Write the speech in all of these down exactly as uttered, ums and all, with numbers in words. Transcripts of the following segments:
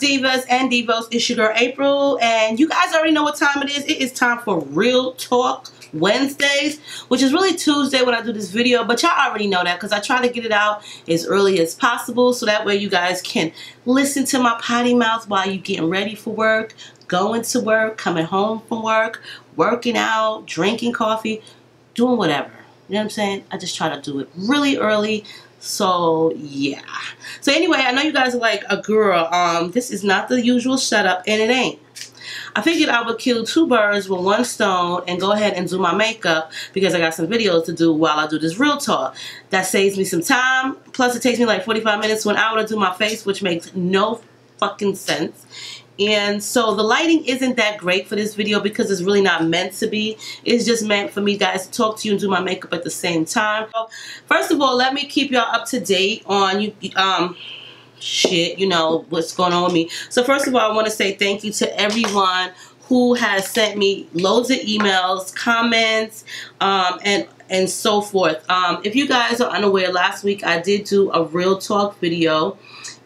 divas and divos? It's your girl April, and you guys already know what time it is. It is time for Real Talk Wednesdays, which is really Tuesday when I do this video, but y'all already know that because I try to get it out as early as possible so that way you guys can listen to my potty mouth while you're getting ready for work, going to work, coming home from work, working out, drinking coffee, doing whatever. You know what I'm saying? I just try to do it really early. So yeah. So anyway, I know you guys are like, a girl, um, this is not the usual setup, and it ain't. I figured I would kill two birds with one stone and go ahead and do my makeup because I got some videos to do while I do this real talk. That saves me some time. Plus it takes me like forty-five minutes to an hour to do my face, which makes no fucking sense. And so the lighting isn't that great for this video because it's really not meant to be. It's just meant for me guys to talk to you and do my makeup at the same time. First of all, let me keep y'all up to date on you um shit, you know, what's going on with me. So first of all, I want to say thank you to everyone who has sent me loads of emails, comments, um, and and so forth. Um, if you guys are unaware, last week I did do a real talk video.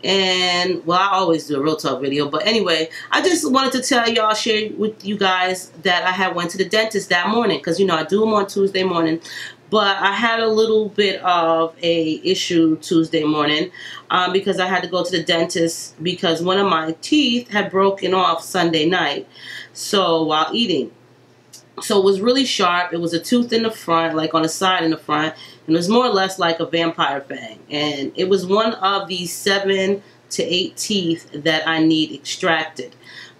And, well, I always do a real talk video. But anyway, I just wanted to tell y'all, share with you guys that I had went to the dentist that morning. Because, you know, I do them on Tuesday morning. But I had a little bit of a issue Tuesday morning um, because I had to go to the dentist because one of my teeth had broken off Sunday night. So, while eating. So, it was really sharp. It was a tooth in the front, like on the side in the front. And it was more or less like a vampire fang. And it was one of the seven to eight teeth that I need extracted.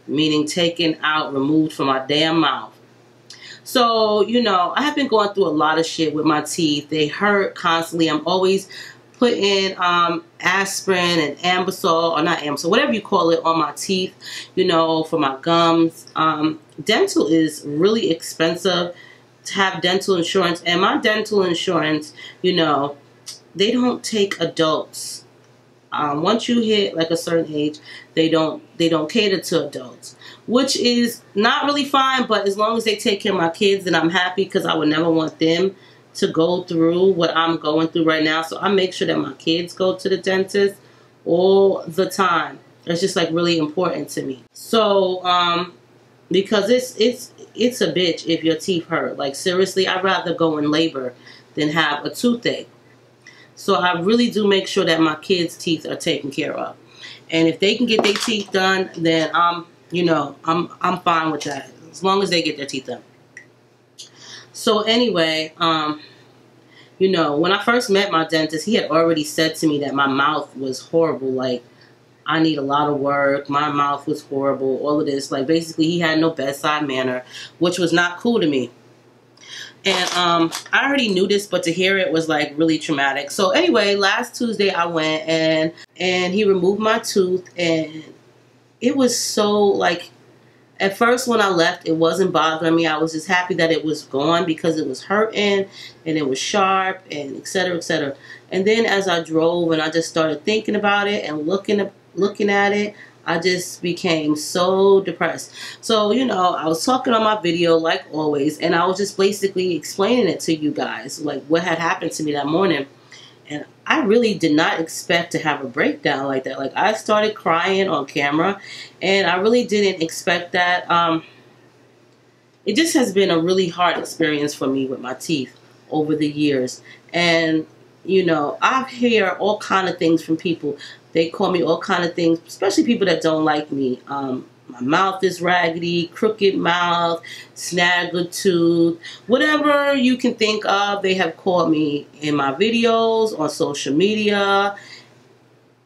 Meaning taken out, removed from my damn mouth. So, you know, I have been going through a lot of shit with my teeth. They hurt constantly. I'm always putting um, aspirin and Ambisol, or not Ambisol, whatever you call it, on my teeth. You know, for my gums. Um, dental is really expensive. To have dental insurance, and my dental insurance, you know, they don't take adults. Um, once you hit like a certain age, they don't they don't cater to adults, which is not really fine. But as long as they take care of my kids, then I'm happy because I would never want them to go through what I'm going through right now. So I make sure that my kids go to the dentist all the time. It's just like really important to me. So um, because it's it's. It's a bitch if your teeth hurt. Like, seriously, I'd rather go in labor than have a toothache. So I really do make sure that my kids' teeth are taken care of. And if they can get their teeth done, then I'm, you know, I'm I'm fine with that. As long as they get their teeth done. So anyway, um, you know, when I first met my dentist, he had already said to me that my mouth was horrible. Like, I need a lot of work, my mouth was horrible, all of this. Like, basically, he had no bedside manner, which was not cool to me. And um, I already knew this, but to hear it was, like, really traumatic. So, anyway, last Tuesday, I went, and, and he removed my tooth, and it was so, like, at first when I left, it wasn't bothering me. I was just happy that it was gone because it was hurting, and it was sharp, and et cetera, et cetera. And then as I drove, and I just started thinking about it and looking at looking at it, I just became so depressed. So, you know, I was talking on my video like always, and I was just basically explaining it to you guys, like what had happened to me that morning. And I really did not expect to have a breakdown like that. Like, I started crying on camera, and I really didn't expect that. Um, it just has been a really hard experience for me with my teeth over the years. And, you know, I hear all kind of things from people. They call me all kind of things, especially people that don't like me. Um, my mouth is raggedy, crooked mouth, snagger tooth, whatever you can think of. They have called me in my videos, on social media,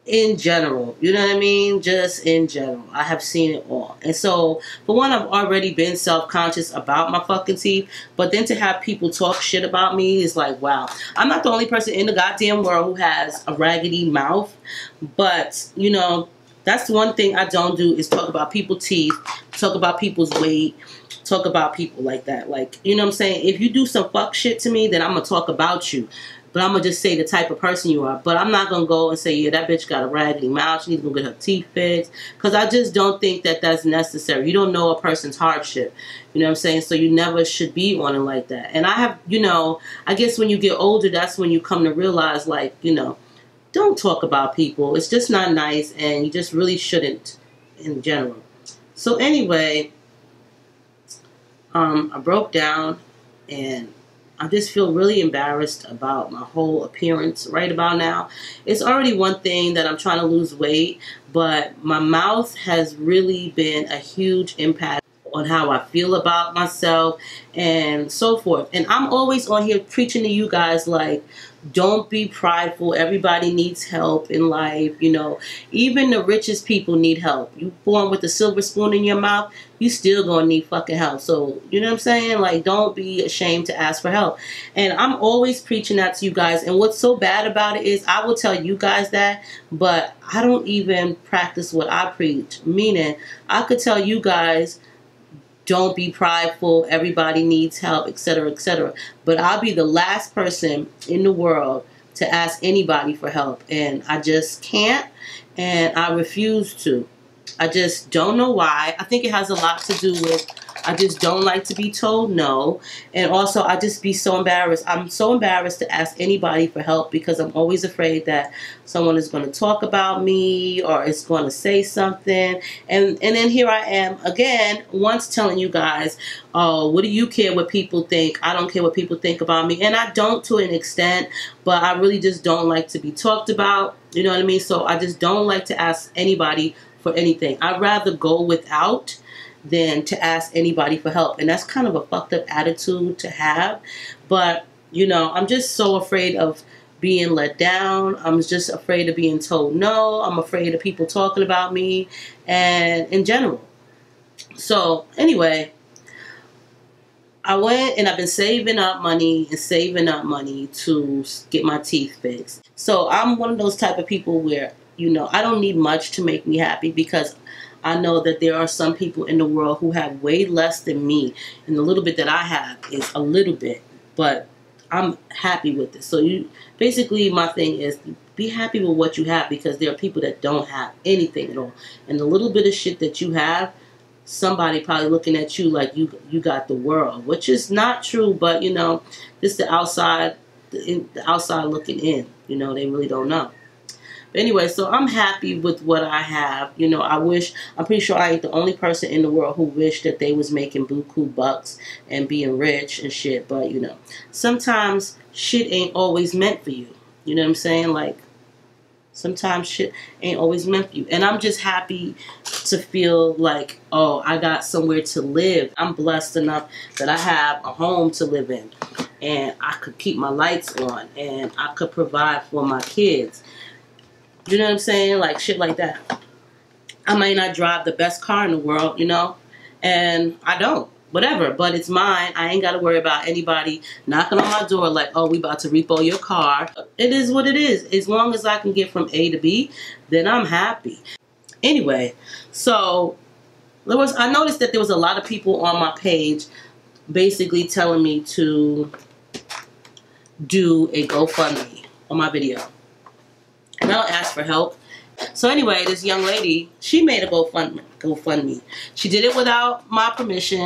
in general. You know what I mean? Just in general. I have seen it all. And so, for one, I've already been self-conscious about my fucking teeth. But then to have people talk shit about me is like, wow. I'm not the only person in the goddamn world who has a raggedy mouth. But, you know, that's one thing I don't do is talk about people's teeth, talk about people's weight, talk about people like that. Like, you know what I'm saying? If you do some fuck shit to me, then I'm going to talk about you. But I'm going to just say the type of person you are. But I'm not going to go and say, yeah, that bitch got a raggedy mouth. She needs to go get her teeth fixed. Because I just don't think that that's necessary. You don't know a person's hardship. You know what I'm saying? So you never should be on it like that. And I have, you know, I guess when you get older, that's when you come to realize, like, you know, don't talk about people. It's just not nice, and you just really shouldn't in general. So anyway, um, I broke down and I just feel really embarrassed about my whole appearance right about now. It's already one thing that I'm trying to lose weight, but my mouth has really been a huge impact on how I feel about myself and so forth. And I'm always on here preaching to you guys, like, don't be prideful. Everybody needs help in life, you know. Even the richest people need help. You born with a silver spoon in your mouth, you still gonna need fucking help. So, you know what I'm saying? Like, don't be ashamed to ask for help. And I'm always preaching that to you guys. And what's so bad about it is I will tell you guys that, but I don't even practice what I preach. Meaning, I could tell you guys, don't be prideful, everybody needs help, et cetera, et cetera. But I'll be the last person in the world to ask anybody for help. And I just can't, and I refuse to. I just don't know why. I think it has a lot to do with I just don't like to be told no. And also, I just be so embarrassed. I'm so embarrassed to ask anybody for help because I'm always afraid that someone is going to talk about me or is going to say something. And, and then here I am again, once telling you guys, oh, what do you care what people think? I don't care what people think about me. And I don't to an extent, but I really just don't like to be talked about. You know what I mean? So I just don't like to ask anybody for anything. I'd rather go without than to ask anybody for help. And that's kind of a fucked up attitude to have. But, you know, I'm just so afraid of being let down. I'm just afraid of being told no. I'm afraid of people talking about me and in general. So, anyway, I went and I've been saving up money and saving up money to get my teeth fixed. So, I'm one of those type of people where, you know, I don't need much to make me happy because I know that there are some people in the world who have way less than me, and the little bit that I have is a little bit, but I'm happy with it. So you, basically my thing is be happy with what you have because there are people that don't have anything at all. And the little bit of shit that you have, somebody probably looking at you like you, you got the world, which is not true, but you know, this the outside, the outside looking in, you know, they really don't know. But anyway, so I'm happy with what I have. You know, I wish, I'm pretty sure I ain't the only person in the world who wished that they was making buku bucks and being rich and shit. But, you know, sometimes shit ain't always meant for you. You know what I'm saying? Like, sometimes shit ain't always meant for you. And I'm just happy to feel like, oh, I got somewhere to live. I'm blessed enough that I have a home to live in. And I could keep my lights on. And I could provide for my kids. You know what I'm saying? Like, shit like that. I might not drive the best car in the world, you know? And I don't. Whatever. But it's mine. I ain't got to worry about anybody knocking on my door like, oh, we about to repo your car. It is what it is. As long as I can get from A to B, then I'm happy. Anyway, so there was, I noticed that there was a lot of people on my page basically telling me to do a GoFundMe on my video. And I'll ask for help. So anyway, this young lady, she made a GoFundMe. GoFundMe. She did it without my permission,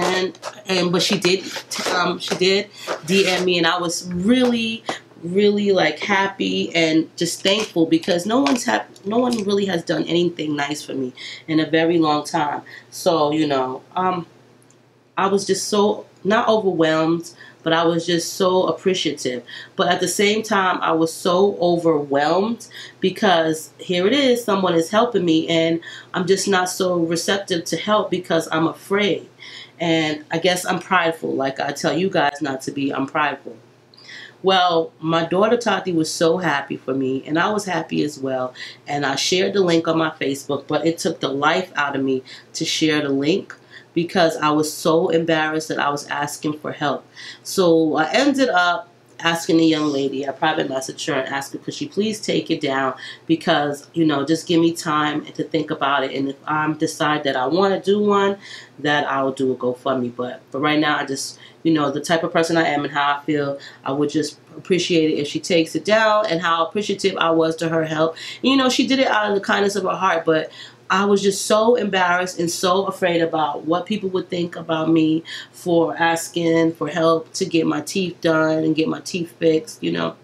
and but she did, um, she did D M me, and I was really, really like happy and just thankful because no one's ha no one really has done anything nice for me in a very long time. So you know, um, I was just so not overwhelmed. But I was just so appreciative. But at the same time, I was so overwhelmed because here it is, someone is helping me and I'm just not so receptive to help because I'm afraid. And I guess I'm prideful, like I tell you guys not to be, I'm prideful. Well, my daughter Tati was so happy for me, and I was happy as well. And I shared the link on my Facebook, but it took the life out of me to share the link, because I was so embarrassed that I was asking for help. So I ended up asking the young lady, I private messaged her and asked her, could she please take it down? Because, you know, just give me time to think about it. And if I decide that I want to do one, that I'll do a GoFundMe. But for right now, I just, you know, the type of person I am and how I feel, I would just appreciate it if she takes it down and how appreciative I was to her help. And, you know, she did it out of the kindness of her heart, but I was just so embarrassed and so afraid about what people would think about me for asking for help to get my teeth done and get my teeth fixed, you know.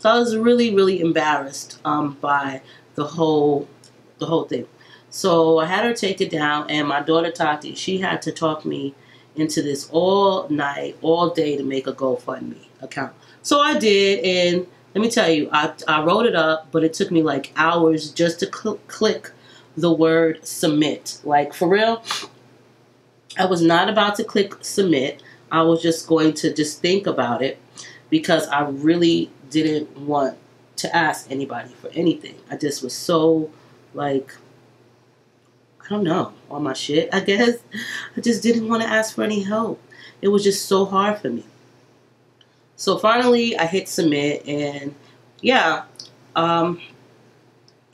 So I was really, really embarrassed um, by the whole, the whole thing. So I had her take it down, and my daughter Tati, she had to talk me into this all night, all day to make a GoFundMe account. So I did, and let me tell you, I, I wrote it up, but it took me like hours just to cl- click the word submit. Like, for real, I was not about to click submit. I was just going to just think about it because I really didn't want to ask anybody for anything. I just was so, like, I don't know, all my shit, I guess. I just didn't want to ask for any help. It was just so hard for me. So finally, I hit submit, and yeah, um,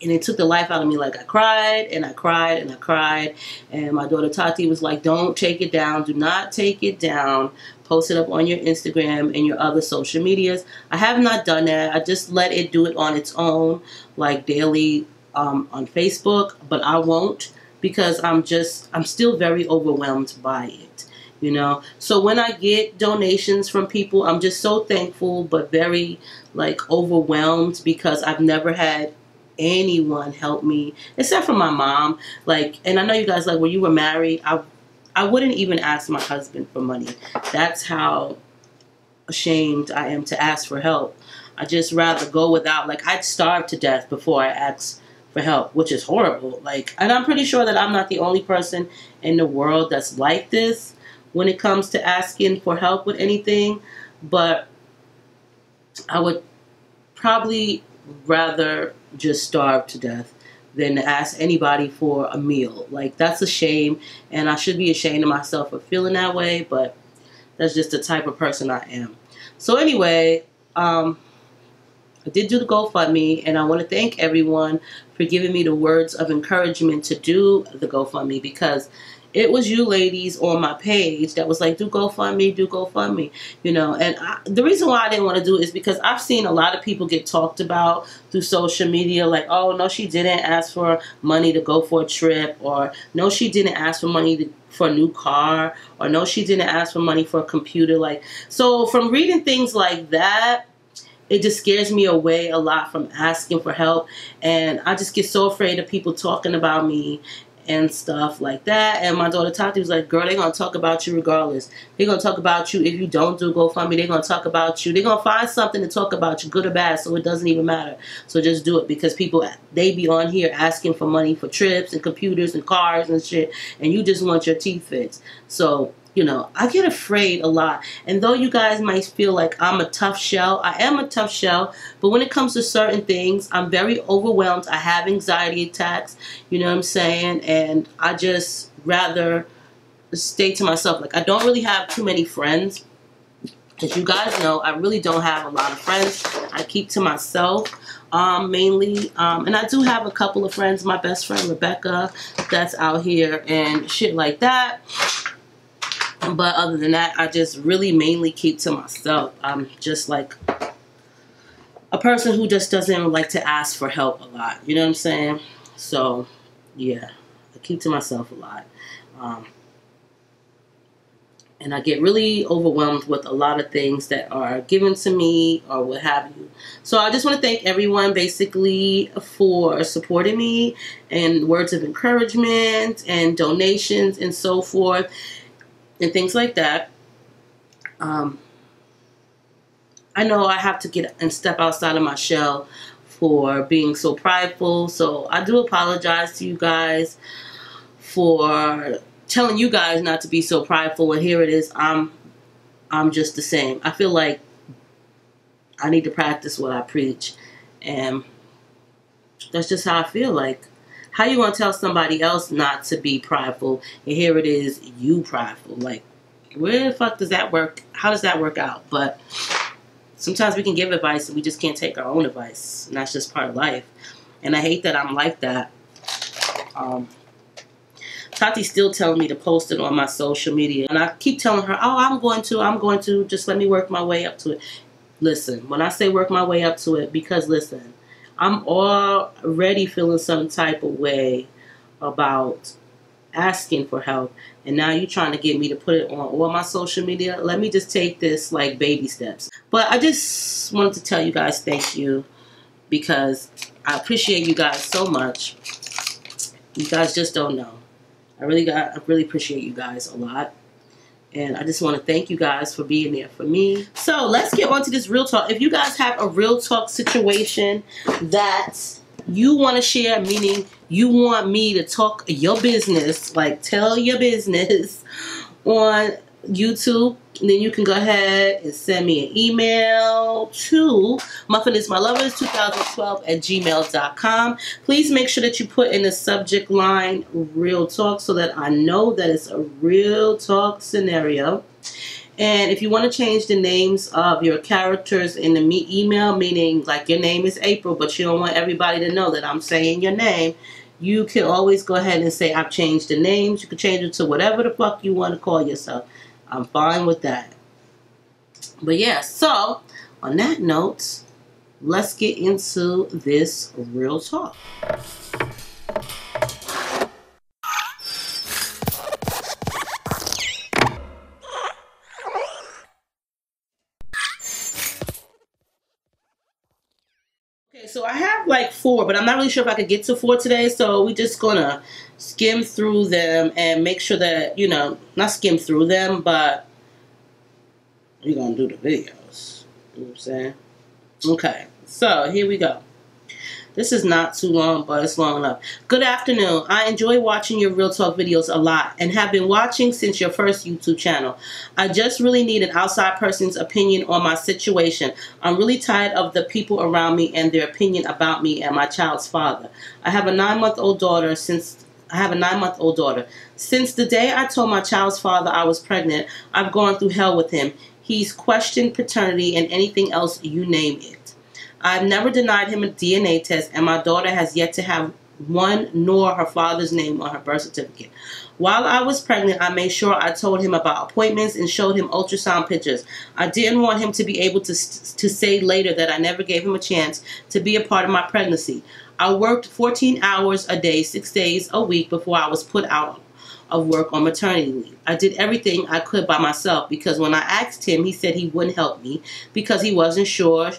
and it took the life out of me. Like, I cried, and I cried, and I cried, and my daughter Tati was like, don't take it down. Do not take it down. Post it up on your Instagram and your other social medias. I have not done that. I just let it do it on its own, like daily um, on Facebook, but I won't because I'm just, I'm still very overwhelmed by it. You know, so when I get donations from people, I'm just so thankful, but very, like, overwhelmed because I've never had anyone help me except for my mom. Like, and I know you guys, like, when you were married, I, I wouldn't even ask my husband for money. That's how ashamed I am to ask for help. I just rather go without. Like, I'd starve to death before I asked for help, which is horrible. Like, and I'm pretty sure that I'm not the only person in the world that's like this when it comes to asking for help with anything, but I would probably rather just starve to death than to ask anybody for a meal. Like, that's a shame, and I should be ashamed of myself for feeling that way, but that's just the type of person I am. So anyway, um, I did do the GoFundMe, and I want to thank everyone for giving me the words of encouragement to do the GoFundMe, because it was you ladies on my page that was like, do GoFundMe, do GoFundMe, you know. And I, the reason why I didn't want to do it is because I've seen a lot of people get talked about through social media, like, oh, no, she didn't ask for money to go for a trip, or no, she didn't ask for money to, for a new car, or no, she didn't ask for money for a computer. Like, so from reading things like that, it just scares me away a lot from asking for help, and I just get so afraid of people talking about me and stuff like that. And my daughter Tati was like, girl, they're going to talk about you regardless. They're going to talk about you if you don't do GoFundMe. They're going to talk about you. They're going to find something to talk about you, good or bad, so it doesn't even matter. So just do it, because people, they be on here asking for money for trips and computers and cars and shit, and you just want your teeth fixed. So, you know, I get afraid a lot. And though you guys might feel like I'm a tough shell, I am a tough shell, but when it comes to certain things, I'm very overwhelmed. I have anxiety attacks, you know what I'm saying? And I just rather stay to myself. Like, I don't really have too many friends. As you guys know, I really don't have a lot of friends. I keep to myself, um, mainly. Um, and I do have a couple of friends. My best friend, Rebecca, that's out here and shit like that. But other than that, I just really mainly keep to myself. I'm just like a person who just doesn't like to ask for help a lot. You know what I'm saying? So, yeah, I keep to myself a lot. Um, and I get really overwhelmed with a lot of things that are given to me or what have you. So I just want to thank everyone basically for supporting me, and words of encouragement and donations and so forth and things like that. Um, I know I have to get and step outside of my shell for being so prideful. So I do apologize to you guys for telling you guys not to be so prideful. And here it is. I'm, I'm just the same. I feel like I need to practice what I preach. And that's just how I feel like. How you gonna tell somebody else not to be prideful, and here it is, you prideful? Like, where the fuck does that work? How does that work out? But sometimes we can give advice, and we just can't take our own advice, and that's just part of life. And I hate that I'm like that. Um, Tati's still telling me to post it on my social media, and I keep telling her, oh, I'm going to, I'm going to, just let me work my way up to it. Listen, when I say work my way up to it, because listen, I'm already feeling some type of way about asking for help, and now you're trying to get me to put it on all my social media. Let me just take this like baby steps. But I just wanted to tell you guys thank you, because I appreciate you guys so much. You guys just don't know. I really got, I really appreciate you guys a lot. And I just want to thank you guys for being there for me. So let's get on to this real talk. If you guys have a real talk situation that you want to share, meaning you want me to talk your business, like tell your business on YouTube, then you can go ahead and send me an email to muffinismylovers two thousand twelve at gmail dot com. Please make sure that you put in the subject line real talk so that I know that it's a real talk scenario. And if you want to change the names of your characters in the me email, meaning like your name is April, but you don't want everybody to know that I'm saying your name, you can always go ahead and say, I've changed the names. You can change it to whatever the fuck you want to call yourself. I'm fine with that. But yeah, so on that note, let's get into this real talk. So I have like four, but I'm not really sure if I could get to four today. So we're just going to skim through them and make sure that, you know, not skim through them, but we're going to do the videos. You know what I'm saying? Okay. So here we go. This is not too long, but it's long enough. Good afternoon. I enjoy watching your Real Talk videos a lot and have been watching since your first YouTube channel. I just really need an outside person's opinion on my situation. I'm really tired of the people around me and their opinion about me and my child's father. I have a nine-month-old daughter since I have a nine-month-old daughter. Since the day I told my child's father I was pregnant, I've gone through hell with him. He's questioned paternity and anything else you name it. I've never denied him a D N A test, and my daughter has yet to have one nor her father's name on her birth certificate. While I was pregnant, I made sure I told him about appointments and showed him ultrasound pictures. I didn't want him to be able to, to say later that I never gave him a chance to be a part of my pregnancy. I worked fourteen hours a day, six days a week before I was put out of work on maternity leave. I did everything I could by myself because when I asked him, he said he wouldn't help me because he wasn't sure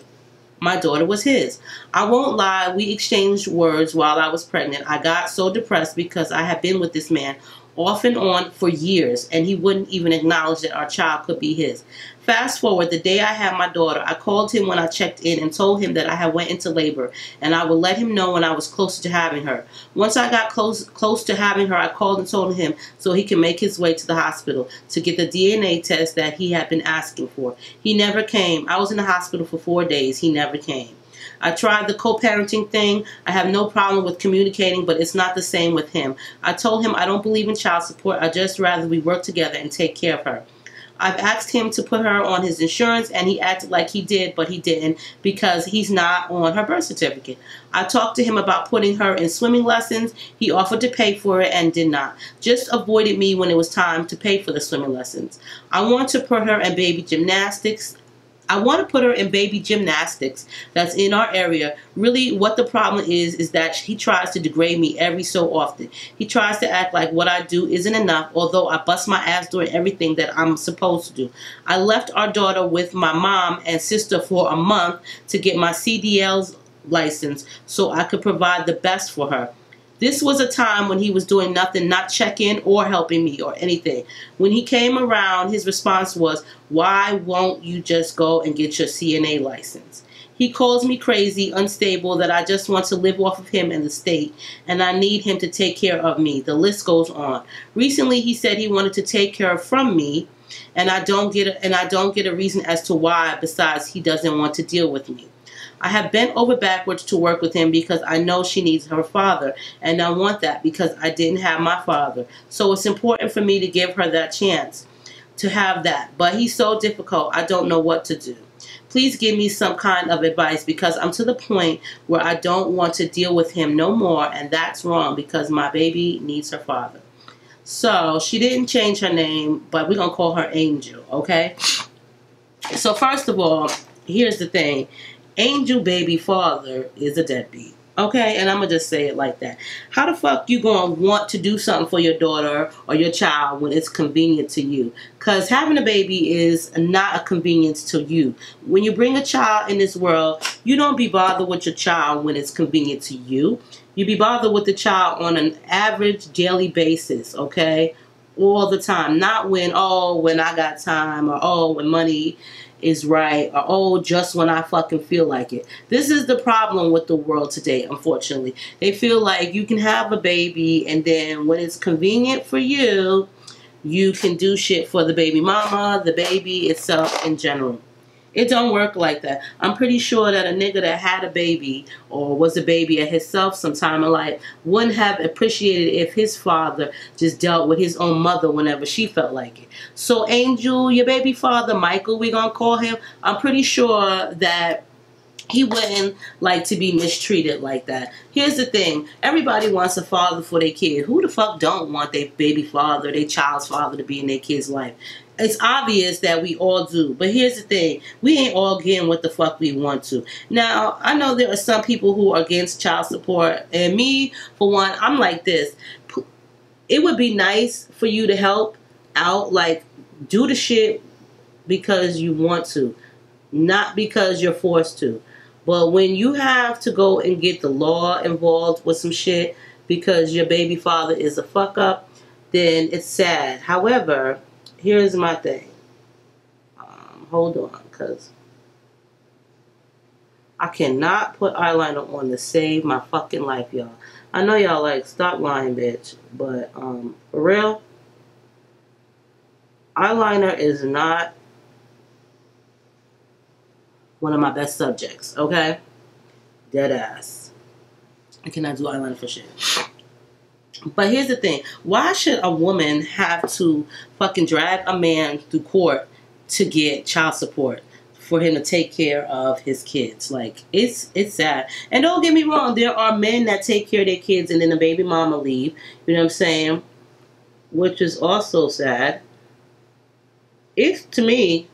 my daughter was his. I won't lie, we exchanged words while I was pregnant. I got so depressed because I had been with this man off and on for years, and he wouldn't even acknowledge that our child could be his. Fast forward, the day I had my daughter, I called him when I checked in and told him that I had went into labor, and I would let him know when I was closer to having her. Once I got close, close to having her, I called and told him so he could make his way to the hospital to get the D N A test that he had been asking for. He never came. I was in the hospital for four days. He never came. I tried the co-parenting thing. I have no problem with communicating, but it's not the same with him. I told him I don't believe in child support. I just rather we work together and take care of her. I've asked him to put her on his insurance, and he acted like he did, but he didn't because he's not on her birth certificate. I talked to him about putting her in swimming lessons. He offered to pay for it and did not. Just avoided me when it was time to pay for the swimming lessons. I want to put her in baby gymnastics. I want to put her in baby gymnastics that's in our area. Really, what the problem is, is that he tries to degrade me every so often. He tries to act like what I do isn't enough, although I bust my ass doing everything that I'm supposed to do. I left our daughter with my mom and sister for a month to get my C D L's license so I could provide the best for her. This was a time when he was doing nothing, not checking or helping me or anything. When he came around, his response was, why won't you just go and get your C N A license? He calls me crazy, unstable, that I just want to live off of him in the state, and I need him to take care of me. The list goes on. Recently, he said he wanted to take care from me, and I don't get a, and I don't get a reason as to why, besides he doesn't want to deal with me. I have bent over backwards to work with him because I know she needs her father, and I want that because I didn't have my father. So it's important for me to give her that chance to have that. But he's so difficult, I don't know what to do. Please give me some kind of advice because I'm to the point where I don't want to deal with him no more, and that's wrong because my baby needs her father. So she didn't change her name, but we're going to call her Angel, okay? So first of all, here's the thing. Angel baby father is a deadbeat, okay? And I'm going to just say it like that. How the fuck you going to want to do something for your daughter or your child when it's convenient to you? Because having a baby is not a convenience to you. When you bring a child in this world, you don't be bothered with your child when it's convenient to you. You be bothered with the child on an average daily basis, okay? All the time. Not when, oh, when I got time, or oh, when money is right, or oh, just when I fucking feel like it. This is the problem with the world today, unfortunately. They feel like you can have a baby, and then when it's convenient for you, you can do shit for the baby mama, the baby itself in general. It don't work like that. I'm pretty sure that a nigga that had a baby or was a baby at himself sometime in life wouldn't have appreciated if his father just dealt with his own mother whenever she felt like it. So Angel, your baby father, Michael, we're going to call him, I'm pretty sure that he wouldn't like to be mistreated like that. Here's the thing. Everybody wants a father for their kid. Who the fuck don't want their baby father, their child's father to be in their kid's life? It's obvious that we all do. But here's the thing. We ain't all getting what the fuck we want to. Now, I know there are some people who are against child support. And me, for one, I'm like this. It would be nice for you to help out. Like, do the shit because you want to. Not because you're forced to. But when you have to go and get the law involved with some shit because your baby father is a fuck up, then it's sad. However, here's my thing. Um, hold on, because I cannot put eyeliner on to save my fucking life, y'all. I know y'all like, stop lying, bitch. But, um, for real, eyeliner is not one of my best subjects, okay? Deadass. I cannot do eyeliner for shit. But here's the thing. Why should a woman have to fucking drag a man through court to get child support for him to take care of his kids? Like, it's it's sad. And don't get me wrong. There are men that take care of their kids and then the baby mama leave. You know what I'm saying? Which is also sad. It's, to me...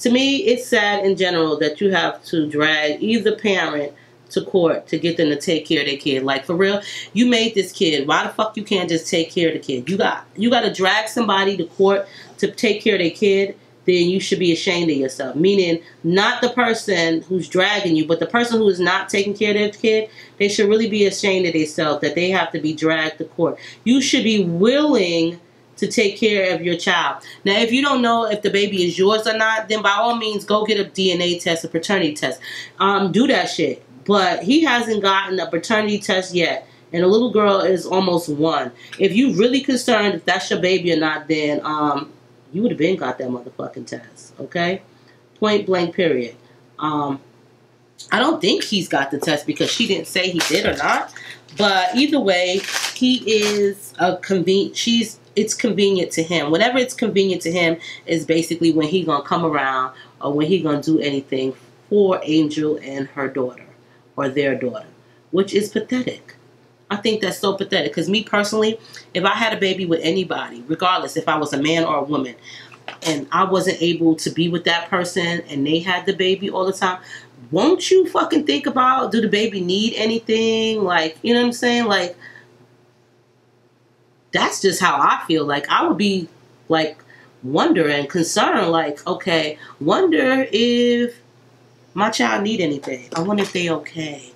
To me, it's sad in general that you have to drag either parent to court to get them to take care of their kid. Like, for real, you made this kid. Why the fuck you can't just take care of the kid? You got you got to drag somebody to court to take care of their kid, then you should be ashamed of yourself. Meaning, not the person who's dragging you, but the person who is not taking care of their kid, they should really be ashamed of themselves that they have to be dragged to court. You should be willing to take care of your child. Now, if you don't know if the baby is yours or not, then by all means, go get a D N A test, a paternity test. Um, do that shit. But he hasn't gotten a paternity test yet, and the little girl is almost one. If you're really concerned if that's your baby or not, then um, you would have been got that motherfucking test, okay? Point blank, period. Um, I don't think he's got the test because she didn't say he did or not. But either way, he is a conven- she's it's convenient to him. Whenever it's convenient to him is basically when he gonna come around or when he gonna do anything for Angel and her daughter. Or their daughter, which is pathetic. I think that's so pathetic because me personally, if I had a baby with anybody, regardless if I was a man or a woman, and I wasn't able to be with that person and they had the baby all the time, won't you fucking think about, do the baby need anything? Like, you know what I'm saying? Like, that's just how I feel. Like, I would be like wondering, concerned, like, okay, wonder if my child need anything. I wonder if they okay.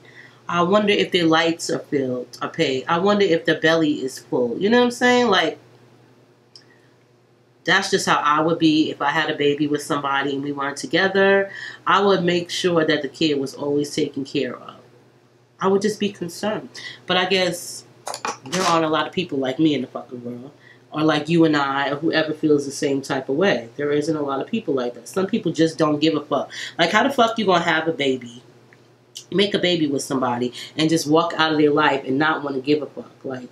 I wonder if their lights are filled, are paid. I wonder if their belly is full. You know what I'm saying? Like, that's just how I would be if I had a baby with somebody and we weren't together. I would make sure that the kid was always taken care of. I would just be concerned. But I guess there aren't a lot of people like me in the fucking world. Or like you and I, or whoever feels the same type of way. There isn't a lot of people like that. Some people just don't give a fuck. Like, how the fuck you gonna have a baby, make a baby with somebody, and just walk out of their life and not want to give a fuck? Like,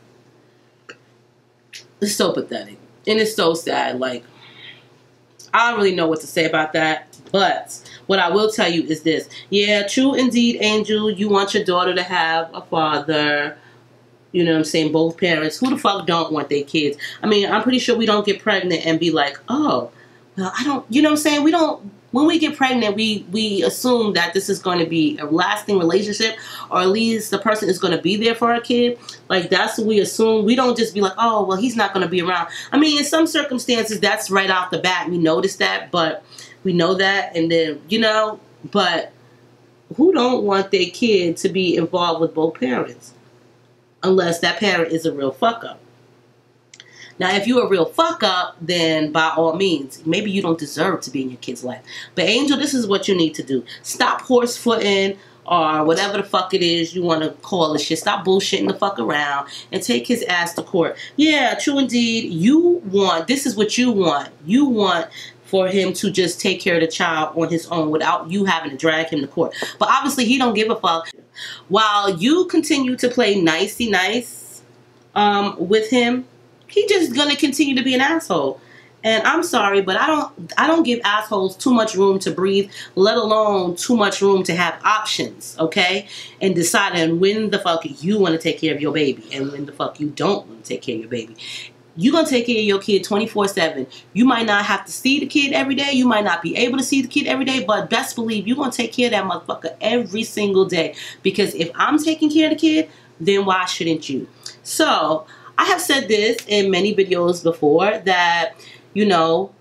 it's so pathetic. And it's so sad. Like, I don't really know what to say about that. But what I will tell you is this. Yeah, true indeed, Angel. You want your daughter to have a father. You know what I'm saying? Both parents. Who the fuck don't want their kids? I mean, I'm pretty sure we don't get pregnant and be like, oh, well, I don't, you know what I'm saying? We don't, when we get pregnant, we, we assume that this is going to be a lasting relationship or at least the person is going to be there for our kid. Like, that's what we assume. We don't just be like, oh, well, he's not going to be around. I mean, in some circumstances, that's right off the bat. We notice that, but we know that. And then, you know, but who don't want their kid to be involved with both parents? Unless that parent is a real fuck-up. Now, if you're a real fuck-up, then by all means, maybe you don't deserve to be in your kid's life. But Angel, this is what you need to do. Stop horsefooting or whatever the fuck it is you want to call this shit. Stop bullshitting the fuck around and take his ass to court. Yeah, true indeed. You want, this is what you want. You want for him to just take care of the child on his own without you having to drag him to court. But obviously, he don't give a fuck. While you continue to play nicey-nice um, with him, he just gonna continue to be an asshole. And I'm sorry, but I don't I don't give assholes too much room to breathe, let alone too much room to have options, okay? And deciding when the fuck you want to take care of your baby and when the fuck you don't want to take care of your baby. You're going to take care of your kid twenty-four seven. You might not have to see the kid every day. You might not be able to see the kid every day. But best believe you're going to take care of that motherfucker every single day. Because if I'm taking care of the kid, then why shouldn't you? So, I have said this in many videos before that, you know,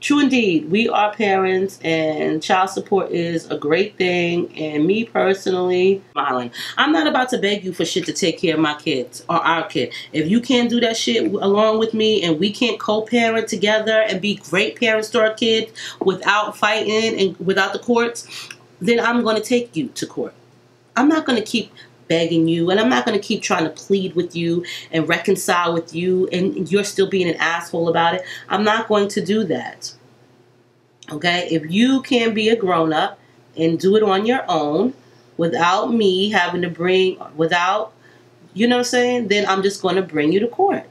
true indeed, we are parents and child support is a great thing. And me personally, I'm not about to beg you for shit to take care of my kids or our kid. If you can't do that shit along with me and we can't co-parent together and be great parents to our kids without fighting and without the courts, then I'm going to take you to court. I'm not going to keep begging you, and I'm not going to keep trying to plead with you and reconcile with you, and you're still being an asshole about it. I'm not going to do that. Okay? If you can be a grown-up and do it on your own without me having to bring, without, you know what I'm saying, then I'm just going to bring you to court.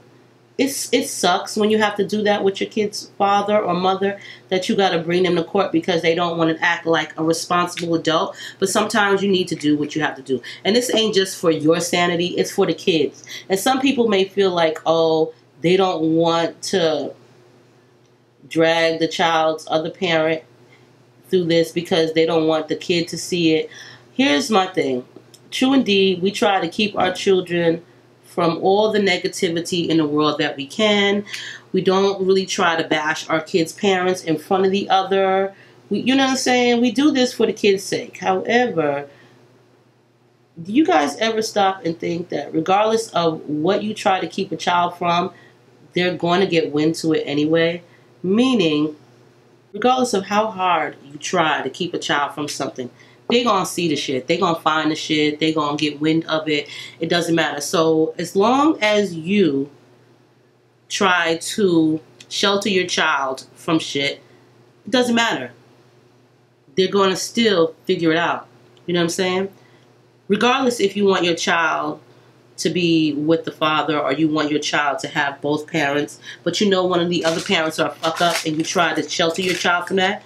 It's, it sucks when you have to do that with your kid's father or mother, that you got to bring them to court because they don't want to act like a responsible adult. But sometimes you need to do what you have to do. And this ain't just for your sanity. It's for the kids. And some people may feel like, oh, they don't want to drag the child's other parent through this because they don't want the kid to see it. Here's my thing. True indeed, we try to keep our children from all the negativity in the world that we can. We don't really try to bash our kids' parents in front of the other. We, you know what I'm saying? We do this for the kids' sake. However, do you guys ever stop and think that regardless of what you try to keep a child from, they're going to get wind to it anyway? Meaning, regardless of how hard you try to keep a child from something, they're going to see the shit. They're going to find the shit. They're going to get wind of it. It doesn't matter. So as long as you try to shelter your child from shit, it doesn't matter. They're going to still figure it out. You know what I'm saying? Regardless if you want your child to be with the father or you want your child to have both parents, but you know one of the other parents are a fuck up and you try to shelter your child from that,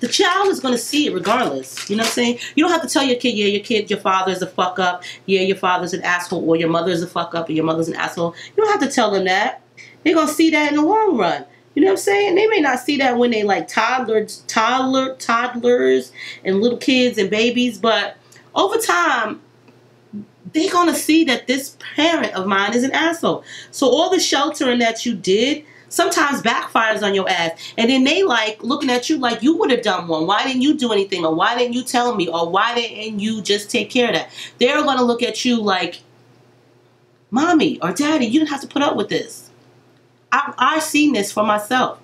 the child is going to see it regardless. You know what I'm saying? You don't have to tell your kid, yeah, your kid, your father is a fuck up. Yeah, your father's an asshole. Or your mother is a fuck up. Or your mother's an asshole. You don't have to tell them that. They're going to see that in the long run. You know what I'm saying? They may not see that when they like toddlers, toddler, toddlers and little kids and babies. But over time, they're going to see that this parent of mine is an asshole. So all the sheltering that you did sometimes backfires on your ass, and then they like looking at you like you would have done one. Why didn't you do anything? Or why didn't you tell me? Or why didn't you just take care of that? They're going to look at you like, mommy or daddy, you didn't have to put up with this. I, I've seen this for myself.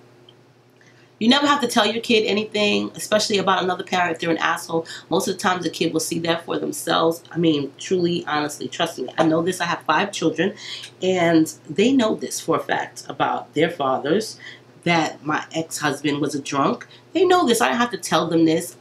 You never have to tell your kid anything, especially about another parent if they're an asshole. Most of the times the kid will see that for themselves. I mean, truly, honestly, trust me. I know this. I have five children, and they know this for a fact about their fathers, that my ex-husband was a drunk. They know this. I didn't have to tell them this.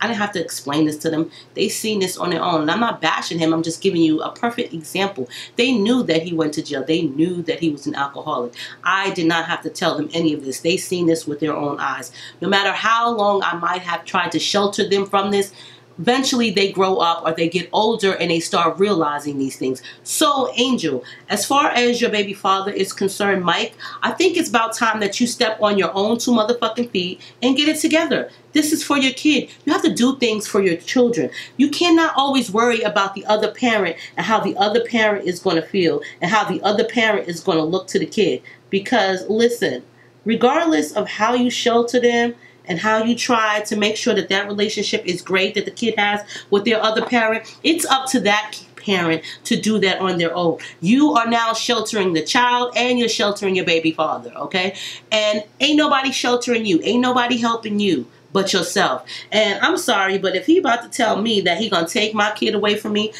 I didn't have to explain this to them. They seen this on their own. And I'm not bashing him. I'm just giving you a perfect example. They knew that he went to jail. They knew that he was an alcoholic. I did not have to tell them any of this. They seen this with their own eyes. No matter how long I might have tried to shelter them from this, eventually they grow up or they get older and they start realizing these things. So, Angel, as far as your baby father is concerned, Mike, I think it's about time that you step on your own two motherfucking feet and get it together. This is for your kid. You have to do things for your children. You cannot always worry about the other parent and how the other parent is going to feel and how the other parent is going to look to the kid. Because, listen, regardless of how you shelter them and how you try to make sure that that relationship is great that the kid has with their other parent, it's up to that kid parent to do that on their own. You are now sheltering the child and you're sheltering your baby father, okay? And ain't nobody sheltering you. Ain't nobody helping you but yourself. And I'm sorry, but if he about to tell me that he gonna take my kid away from me,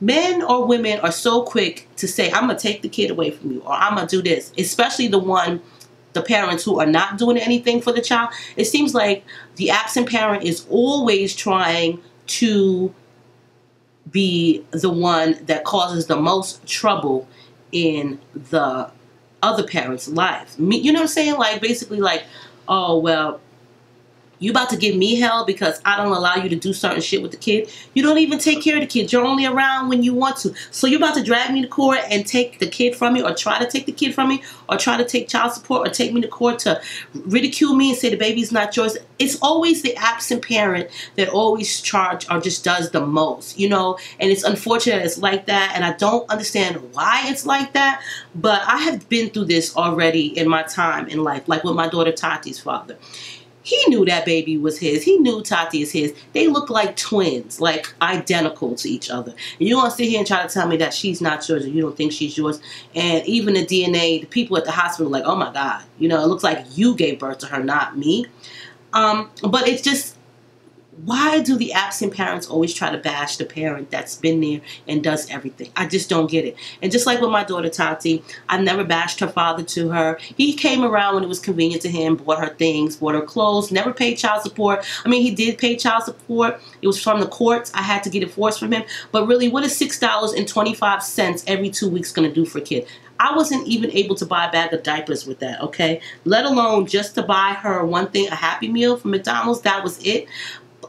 men or women are so quick to say, I'm gonna take the kid away from you, or I'm gonna do this, especially the one, the parents who are not doing anything for the child. It seems like the absent parent is always trying to be the one that causes the most trouble in the other parent's life. Me, you know what I'm saying? Like, basically like, oh, well, you about to give me hell because I don't allow you to do certain shit with the kid. You don't even take care of the kid. You're only around when you want to. So you're about to drag me to court and take the kid from me, or try to take the kid from me, or try to take child support, or take me to court to ridicule me and say the baby's not yours. It's always the absent parent that always charge or just does the most, you know, and it's unfortunate it's like that, and I don't understand why it's like that, but I have been through this already in my time in life, like with my daughter Tati's father. He knew that baby was his. He knew Tati is his. They look like twins, like identical to each other. And you don't sit here and try to tell me that she's not yours, or you don't think she's yours. And even the D N A, the people at the hospital are like, oh my God, you know, it looks like you gave birth to her, not me. Um, but it's just, why do the absent parents always try to bash the parent that's been there and does everything? I just don't get it. And just like with my daughter Tati, I never bashed her father to her. He came around when it was convenient to him, bought her things, bought her clothes, never paid child support. I mean, he did pay child support. It was from the courts. I had to get it forced from him. But really, what is six dollars and twenty-five cents every two weeks going to do for a kid? I wasn't even able to buy a bag of diapers with that, okay? Let alone just to buy her one thing, a Happy Meal from McDonald's. That was it.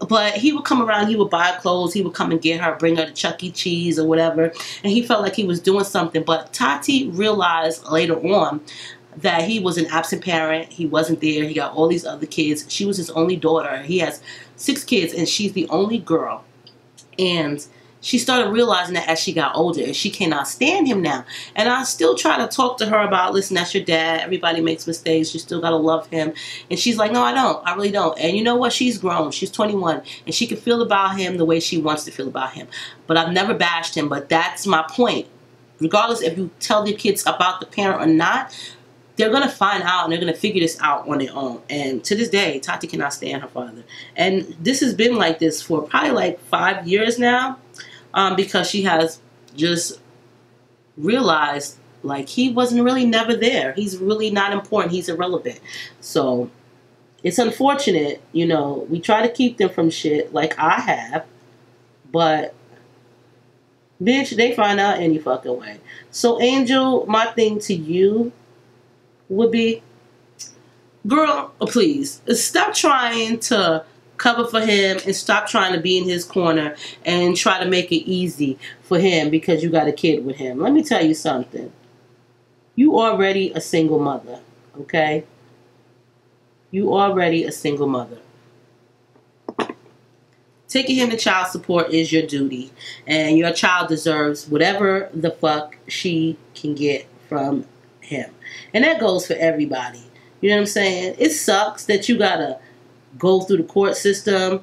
But he would come around, he would buy clothes, he would come and get her, bring her to Chuck E. Cheese or whatever, and he felt like he was doing something. But Tati realized later on that he was an absent parent, he wasn't there, he got all these other kids. She was his only daughter. He has six kids, and she's the only girl. And she started realizing that as she got older, and she cannot stand him now. And I still try to talk to her about, listen, that's your dad. Everybody makes mistakes. You still got to love him. And she's like, no, I don't. I really don't. And you know what? She's grown. She's twenty-one. And she can feel about him the way she wants to feel about him. But I've never bashed him. But that's my point. Regardless if you tell the kids about the parent or not, they're going to find out, and they're going to figure this out on their own. And to this day, Tati cannot stand her father. And this has been like this for probably like five years now. Um, because she has just realized, like, he wasn't really never there. He's really not important. He's irrelevant. So it's unfortunate, you know, we try to keep them from shit like I have, but bitch, they find out any fucking way. So Angel, my thing to you would be, girl, please stop trying to cover for him and stop trying to be in his corner and try to make it easy for him because you got a kid with him. Let me tell you something. You already a single mother, okay? You already a single mother. Taking him to child support is your duty, and your child deserves whatever the fuck she can get from him. And that goes for everybody. You know what I'm saying? It sucks that you gotta go through the court system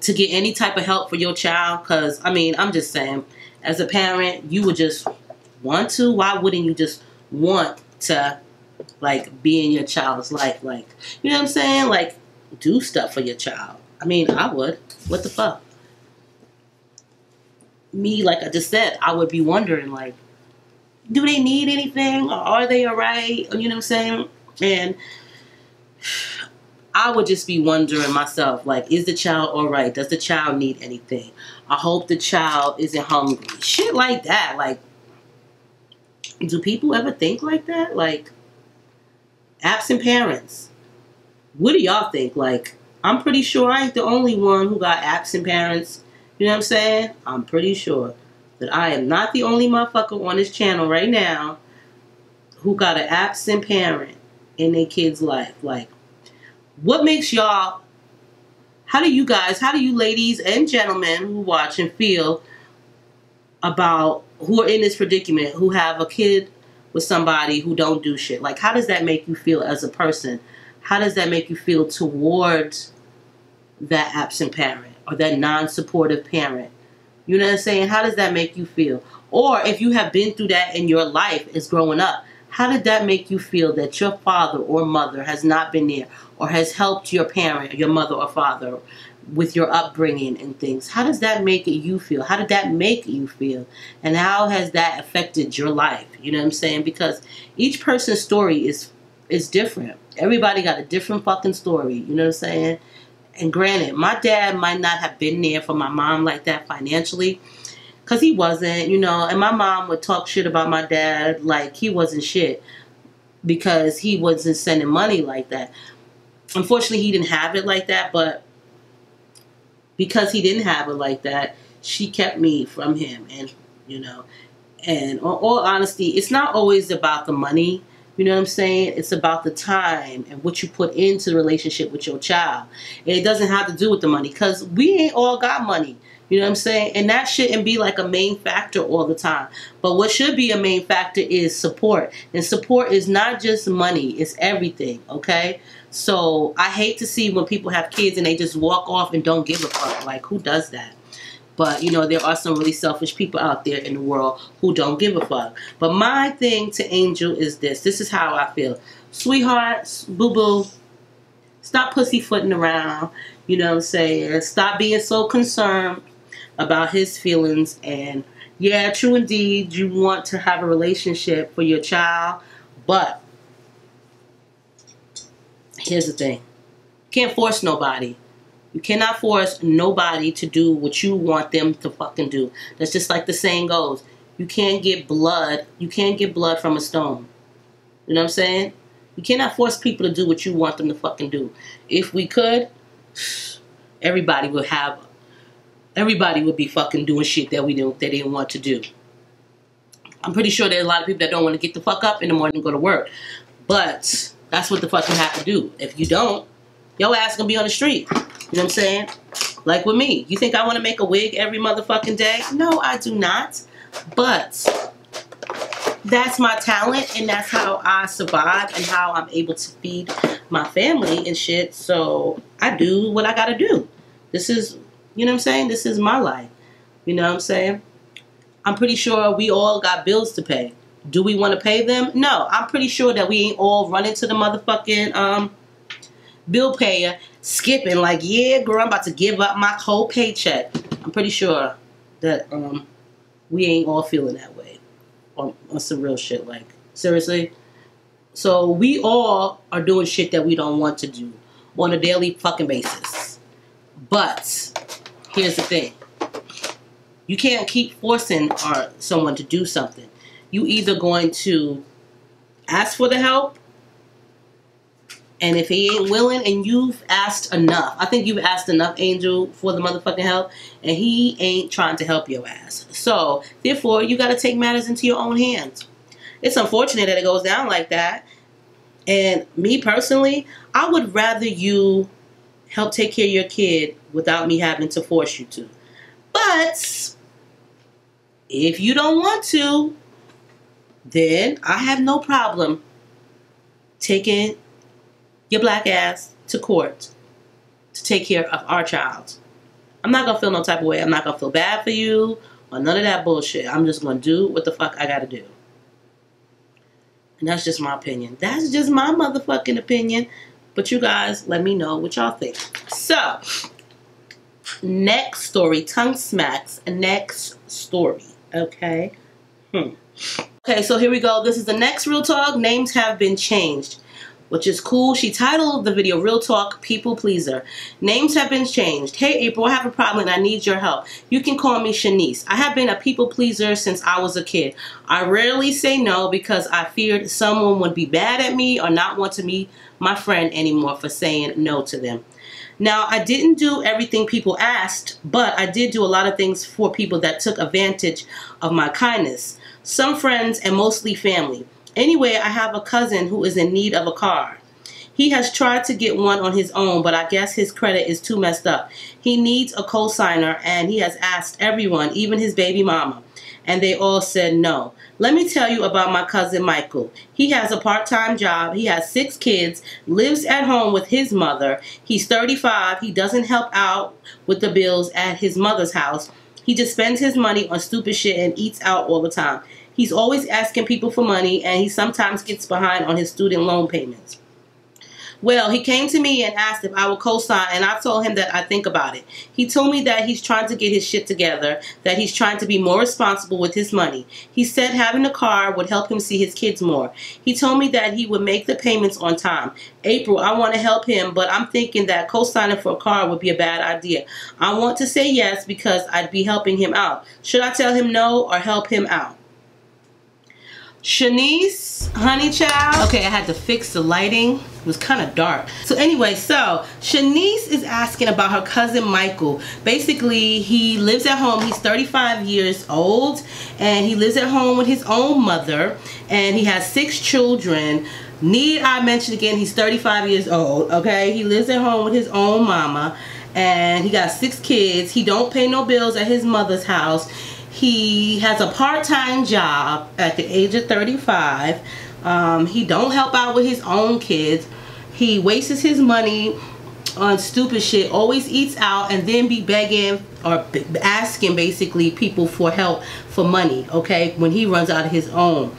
to get any type of help for your child, because I mean, I'm just saying, as a parent, you would just want to. Why wouldn't you just want to, like, be in your child's life? Like, you know what I'm saying? Like, do stuff for your child. I mean, I would. What the fuck? Me, like I just said, I would be wondering, like, do they need anything? Or are they all right? You know what I'm saying? And I would just be wondering myself, like, is the child all right? Does the child need anything? I hope the child isn't hungry. Shit like that. Like, do people ever think like that? Like, absent parents, what do y'all think? Like, I'm pretty sure I ain't the only one who got absent parents. You know what I'm saying? I'm pretty sure that I am not the only motherfucker on this channel right now who got an absent parent in their kid's life. Like, what makes y'all, how do you guys, how do you ladies and gentlemen who watch and feel about, who are in this predicament, who have a kid with somebody who don't do shit? Like, how does that make you feel as a person? how does that make you feel towards that absent parent or that non-supportive parent? You know what I'm saying? How does that make you feel? Or if you have been through that in your life as growing up, how did that make you feel that your father or mother has not been there or has helped your parent, your mother or father with your upbringing and things? How does that make you feel? How did that make you feel? And how has that affected your life? You know what I'm saying? Because each person's story is is different. Everybody got a different fucking story. You know what I'm saying? And granted, my dad might not have been there for my mom like that financially, because he wasn't, you know, and my mom would talk shit about my dad like he wasn't shit because he wasn't sending money like that. Unfortunately, he didn't have it like that, but because he didn't have it like that, she kept me from him. And, you know, and in all honesty, it's not always about the money. You know what I'm saying? It's about the time and what you put into the relationship with your child. And it doesn't have to do with the money, because we ain't all got money. You know what I'm saying? And that shouldn't be like a main factor all the time. But what should be a main factor is support. And support is not just money. It's everything, okay? So I hate to see when people have kids and they just walk off and don't give a fuck. Like, who does that? But, you know, there are some really selfish people out there in the world who don't give a fuck. But my thing to Angel is this. This is how I feel. Sweetheart, boo-boo, stop pussyfooting around. You know what I'm saying? Stop being so concerned about his feelings. And, yeah, true indeed, you want to have a relationship for your child. But here's the thing. Can't force nobody. You cannot force nobody to do what you want them to fucking do. That's just like the saying goes. You can't get blood. You can't get blood from a stone. You know what I'm saying? You cannot force people to do what you want them to fucking do. If we could, everybody would have, everybody would be fucking doing shit that we didn't, that they didn't want to do. I'm pretty sure there's a lot of people that don't want to get the fuck up in the morning and go to work. But that's what the fuck you have to do. If you don't, your ass gonna be on the street. You know what I'm saying? Like with me. You think I want to make a wig every motherfucking day? No, I do not. But that's my talent, and that's how I survive and how I'm able to feed my family and shit. So I do what I got to do. This is, you know what I'm saying? This is my life. You know what I'm saying? I'm pretty sure we all got bills to pay. Do we want to pay them? No. I'm pretty sure that we ain't all running to the motherfucking um, bill payer skipping like, yeah, girl, I'm about to give up my whole paycheck. I'm pretty sure that um, we ain't all feeling that way on, on some real shit, like, seriously. So we all are doing shit that we don't want to do on a daily fucking basis. But here's the thing. You can't keep forcing our, someone to do something. You either going to ask for the help. And if he ain't willing, and you've asked enough, I think you've asked enough, Angel, for the motherfucking help, and he ain't trying to help your ass. So, therefore, you got to take matters into your own hands. It's unfortunate that it goes down like that. And me personally, I would rather you help take care of your kid without me having to force you to. But if you don't want to, then I have no problem taking your black ass to court to take care of our child. I'm not going to feel no type of way. I'm not going to feel bad for you or none of that bullshit. I'm just going to do what the fuck I got to do. And that's just my opinion. That's just my motherfucking opinion. But you guys, let me know what y'all think. So, next story. Tongue smacks. Next story. Okay? Hmm. Okay, so here we go. This is the next Real Talk. Names have been changed, which is cool. She titled the video, Real Talk, People Pleaser. Names have been changed. Hey, April, I have a problem and I need your help. You can call me Shanice. I have been a people pleaser since I was a kid. I rarely say no because I feared someone would be bad at me or not want to be my friend anymore for saying no to them. Now, I didn't do everything people asked, but I did do a lot of things for people that took advantage of my kindness. Some friends and mostly family. Anyway, I have a cousin who is in need of a car. He has tried to get one on his own, but I guess his credit is too messed up. He needs a co-signer, and he has asked everyone, even his baby mama, and they all said no. Let me tell you about my cousin Michael. He has a part-time job. He has six kids, lives at home with his mother. He's thirty-five. He doesn't help out with the bills at his mother's house. He just spends his money on stupid shit and eats out all the time. He's always asking people for money, and he sometimes gets behind on his student loan payments. Well, he came to me and asked if I would co-sign, and I told him that I think about it. He told me that he's trying to get his shit together, that he's trying to be more responsible with his money. He said having a car would help him see his kids more. He told me that he would make the payments on time. April, I want to help him, but I'm thinking that co-signing for a car would be a bad idea. I want to say yes because I'd be helping him out. Should I tell him no or help him out? Shanice, honey child. Okay, I had to fix the lighting. It was kind of dark. So anyway, so Shanice is asking about her cousin Michael. Basically, he lives at home. He's thirty-five years old, and he lives at home with his own mother, and he has six children. Need I mention again, he's thirty-five years old, okay? He lives at home with his own mama, and he got six kids. He don't pay no bills at his mother's house. He has a part-time job at the age of thirty-five. Um, he don't help out with his own kids. He wastes his money on stupid shit, always eats out, and then be begging or asking basically people for help for money, okay, when he runs out of his own.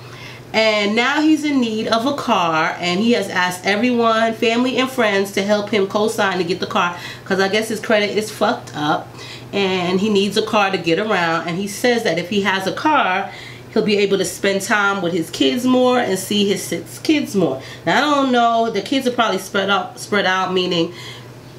And now he's in need of a car, and he has asked everyone, family and friends, to help him co-sign to get the car because I guess his credit is fucked up and he needs a car to get around. And he says that if he has a car, he'll be able to spend time with his kids more and see his six kids more. Now, I don't know. The kids are probably spread out, spread out meaning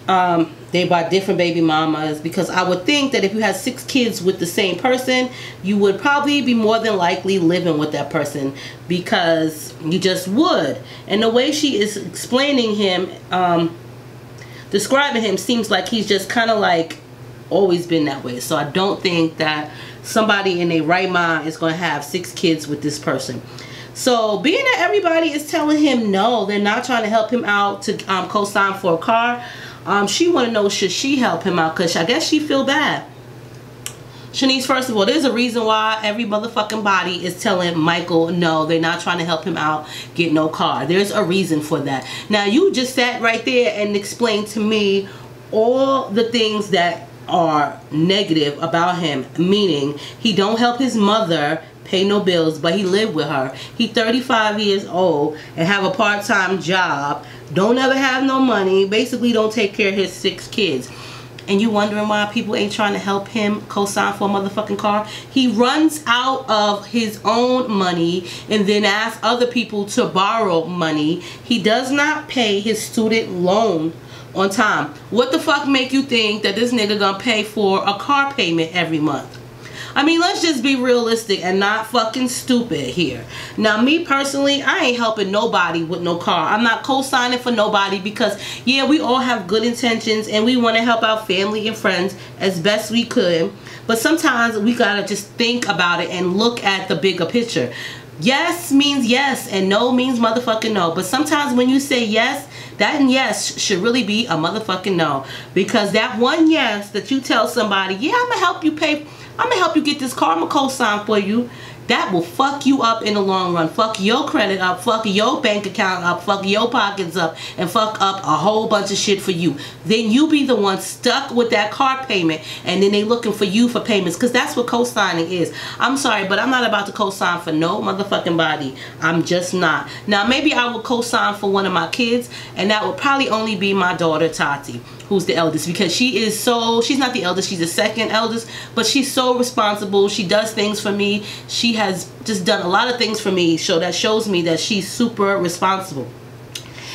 um, they by different baby mamas, because I would think that if you had six kids with the same person, you would probably be more than likely living with that person because you just would. And the way she is explaining him, um, describing him, seems like he's just kind of like always been that way. So I don't think that somebody in their right mind is going to have six kids with this person. So being that everybody is telling him no, they're not trying to help him out to um, co-sign for a car. Um, she want to know, should she help him out? Because I guess she feel bad. Shanice, first of all, there's a reason why every motherfucking body is telling Michael no, they're not trying to help him out, get no car. There's a reason for that. Now, you just sat right there and explained to me all the things that are negative about him, meaning he don't help his mother pay no bills, but he lived with her. He thirty-five years old and have a part-time job, don't ever have no money, basically don't take care of his six kids. And you wondering why people ain't trying to help him co-sign for a motherfucking car? He runs out of his own money and then asks other people to borrow money. He does not pay his student loan on time. What the fuck make you think that this nigga gonna pay for a car payment every month? I mean, let's just be realistic and not fucking stupid here. Now, me personally, I ain't helping nobody with no car. I'm not co-signing for nobody because, yeah, we all have good intentions and we want to help our family and friends as best we could. But sometimes we gotta just think about it and look at the bigger picture. Yes means yes and no means motherfucking no. But sometimes when you say yes, that yes should really be a motherfucking no. Because that one yes that you tell somebody, yeah, I'm gonna help you pay, I'm gonna help you get this car, I'm gonna co-sign for you, that will fuck you up in the long run. Fuck your credit up, fuck your bank account up, fuck your pockets up, and fuck up a whole bunch of shit for you. Then you be the one stuck with that car payment, and then they looking for you for payments, because that's what co-signing is. I'm sorry, but I'm not about to co-sign for no motherfucking body. I'm just not. Now, maybe I would co-sign for one of my kids, and that would probably only be my daughter, Tati, who's the eldest, because she is so, she's not the eldest, she's the second eldest, but she's so responsible. She does things for me. She has just done a lot of things for me, so that shows me that she's super responsible.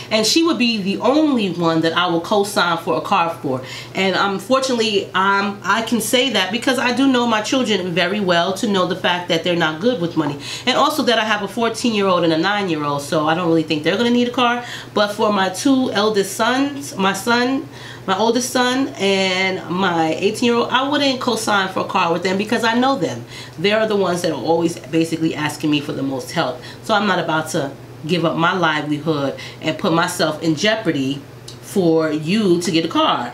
And she would be the only one that I will co-sign for a car for. And unfortunately, um, I can say that because I do know my children very well to know the fact that they're not good with money. And also that I have a fourteen-year-old and a nine-year-old, so I don't really think they're going to need a car. But for my two eldest sons, my son, my oldest son, and my eighteen-year-old, I wouldn't co-sign for a car with them because I know them. They're the ones that are always basically asking me for the most help. So I'm not about to give up my livelihood and put myself in jeopardy for you to get a car.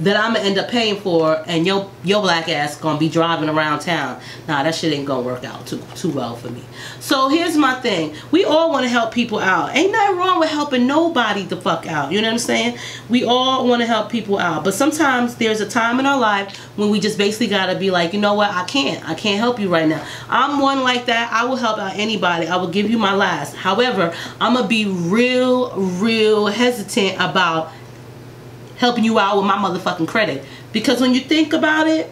that I'm gonna end up paying for, and your your black ass gonna be driving around town. Nah, that shit ain't gonna work out too too well for me. So here's my thing: we all want to help people out. Ain't nothing wrong with helping nobody the fuck out. You know what I'm saying? We all want to help people out, but sometimes there's a time in our life when we just basically gotta be like, you know what? I can't. I can't help you right now. I'm one like that. I will help out anybody. I will give you my last. However, I'm gonna be real, real hesitant about helping you out with my motherfucking credit. Because when you think about it,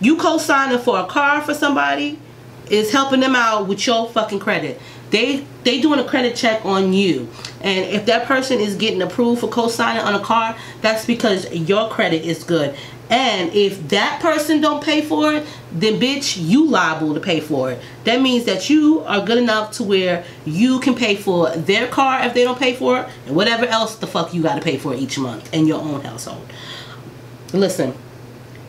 you co-signing for a car for somebody is helping them out with your fucking credit. They they doing a credit check on you. And if that person is getting approved for co-signing on a car, that's because your credit is good. And if that person don't pay for it, then bitch, you liable to pay for it. That means that you are good enough to where you can pay for their car if they don't pay for it, and whatever else the fuck you gotta pay for each month in your own household. Listen,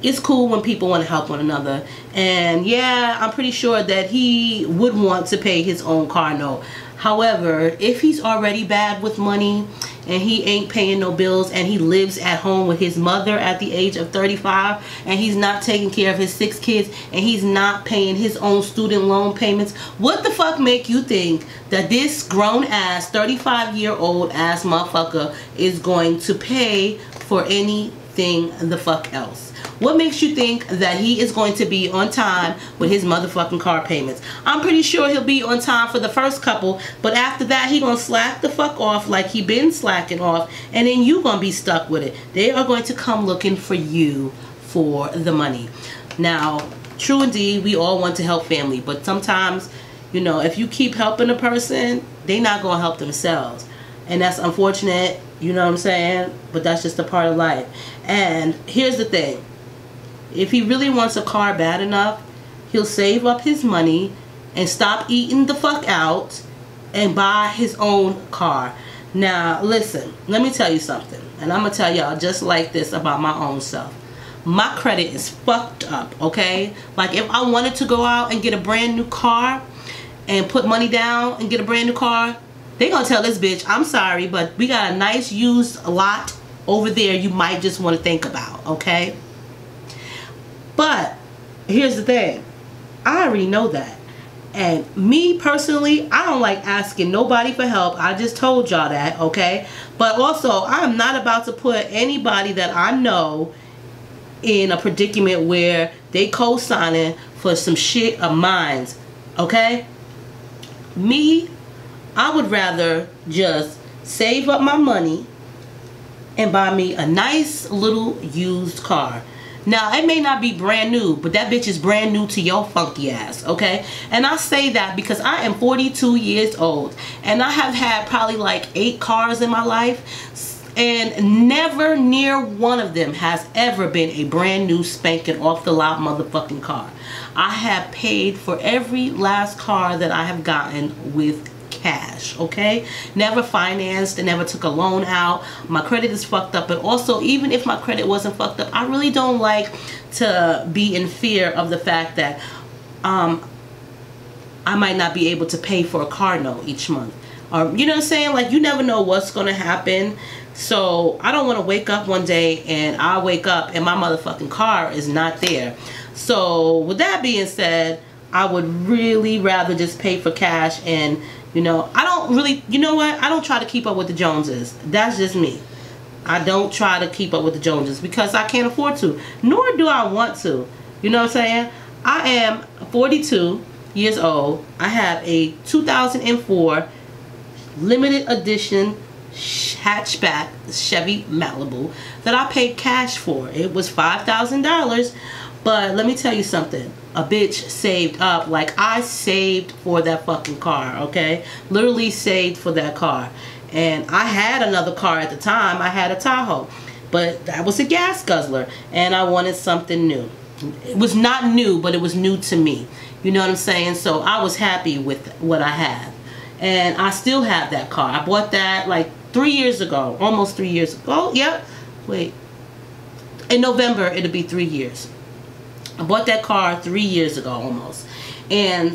it's cool when people want to help one another, and yeah, I'm pretty sure that he would want to pay his own car note. However, if he's already bad with money and he ain't paying no bills and he lives at home with his mother at the age of thirty-five and he's not taking care of his six kids and he's not paying his own student loan payments, what the fuck make you think that this grown ass thirty-five year old ass motherfucker is going to pay for anything the fuck else? What makes you think that he is going to be on time with his motherfucking car payments? I'm pretty sure he'll be on time for the first couple, but after that he gonna slack the fuck off like he been slacking off, and then you gonna be stuck with it. They are going to come looking for you for the money. Now, true indeed, we all want to help family, but sometimes, you know, if you keep helping a person, they not gonna help themselves. And that's unfortunate, you know what I'm saying? But that's just a part of life. And here's the thing. If he really wants a car bad enough, he'll save up his money and stop eating the fuck out and buy his own car. Now, listen, let me tell you something. And I'm going to tell y'all just like this about my own self. My credit is fucked up, okay? Like, if I wanted to go out and get a brand new car and put money down and get a brand new car, they going to tell this bitch, I'm sorry, but we got a nice used lot over there you might just want to think about, okay? But here's the thing, I already know that, and me personally, I don't like asking nobody for help. I just told y'all that, okay? But also, I'm not about to put anybody that I know in a predicament where they co-signing for some shit of mine, okay? Me, I would rather just save up my money and buy me a nice little used car. Now, it may not be brand new, but that bitch is brand new to your funky ass, okay? And I say that because I am forty-two years old, and I have had probably like eight cars in my life, and never near one of them has ever been a brand new spanking off the lot motherfucking car. I have paid for every last car that I have gotten with cash, okay? Never financed and never took a loan out. My credit is fucked up, but also, even if my credit wasn't fucked up, I really don't like to be in fear of the fact that um I might not be able to pay for a car note each month, or you know what I'm saying? Like, you never know what's gonna happen. So I don't want to wake up one day and I wake up and my motherfucking car is not there. So with that being said, I would really rather just pay for cash. And you know, I don't really, you know what? I don't try to keep up with the Joneses. That's just me. I don't try to keep up with the Joneses because I can't afford to, nor do I want to. You know what I'm saying? I am forty-two years old. I have a two thousand four limited edition hatchback Chevy Malibu that I paid cash for. It was five thousand dollars. But let me tell you something. A bitch saved up. Like, I saved for that fucking car, okay? Literally saved for that car. And I had another car at the time. I had a Tahoe. But that was a gas guzzler. And I wanted something new. It was not new, but it was new to me. You know what I'm saying? So I was happy with what I had. And I still have that car. I bought that like three years ago. Almost three years ago. Yep. Wait. In November, it'll be three years. I bought that car three years ago almost. And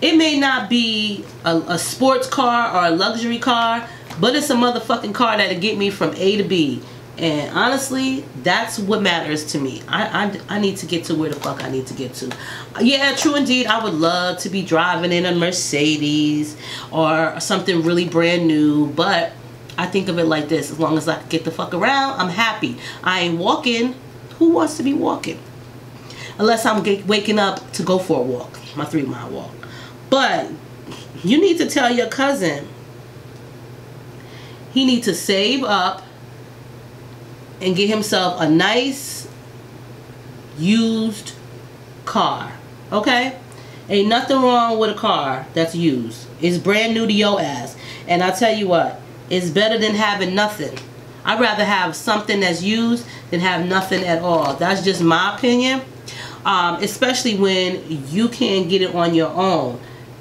it may not be a, a sports car or a luxury car, but it's a motherfucking car that'll get me from A to B. And honestly, that's what matters to me. I, I, I need to get to where the fuck I need to get to. Yeah, true indeed. I would love to be driving in a Mercedes or something really brand new. But I think of it like this. As long as I can get the fuck around, I'm happy. I ain't walking. Who wants to be walking? Unless I'm get, waking up to go for a walk. My three mile walk. But you need to tell your cousin. He needs to save up and get himself a nice used car. Okay? Ain't nothing wrong with a car that's used. It's brand new to your ass. And I tell you what, it's better than having nothing. I'd rather have something that's used than have nothing at all. That's just my opinion. Um, especially when you can't get it on your own.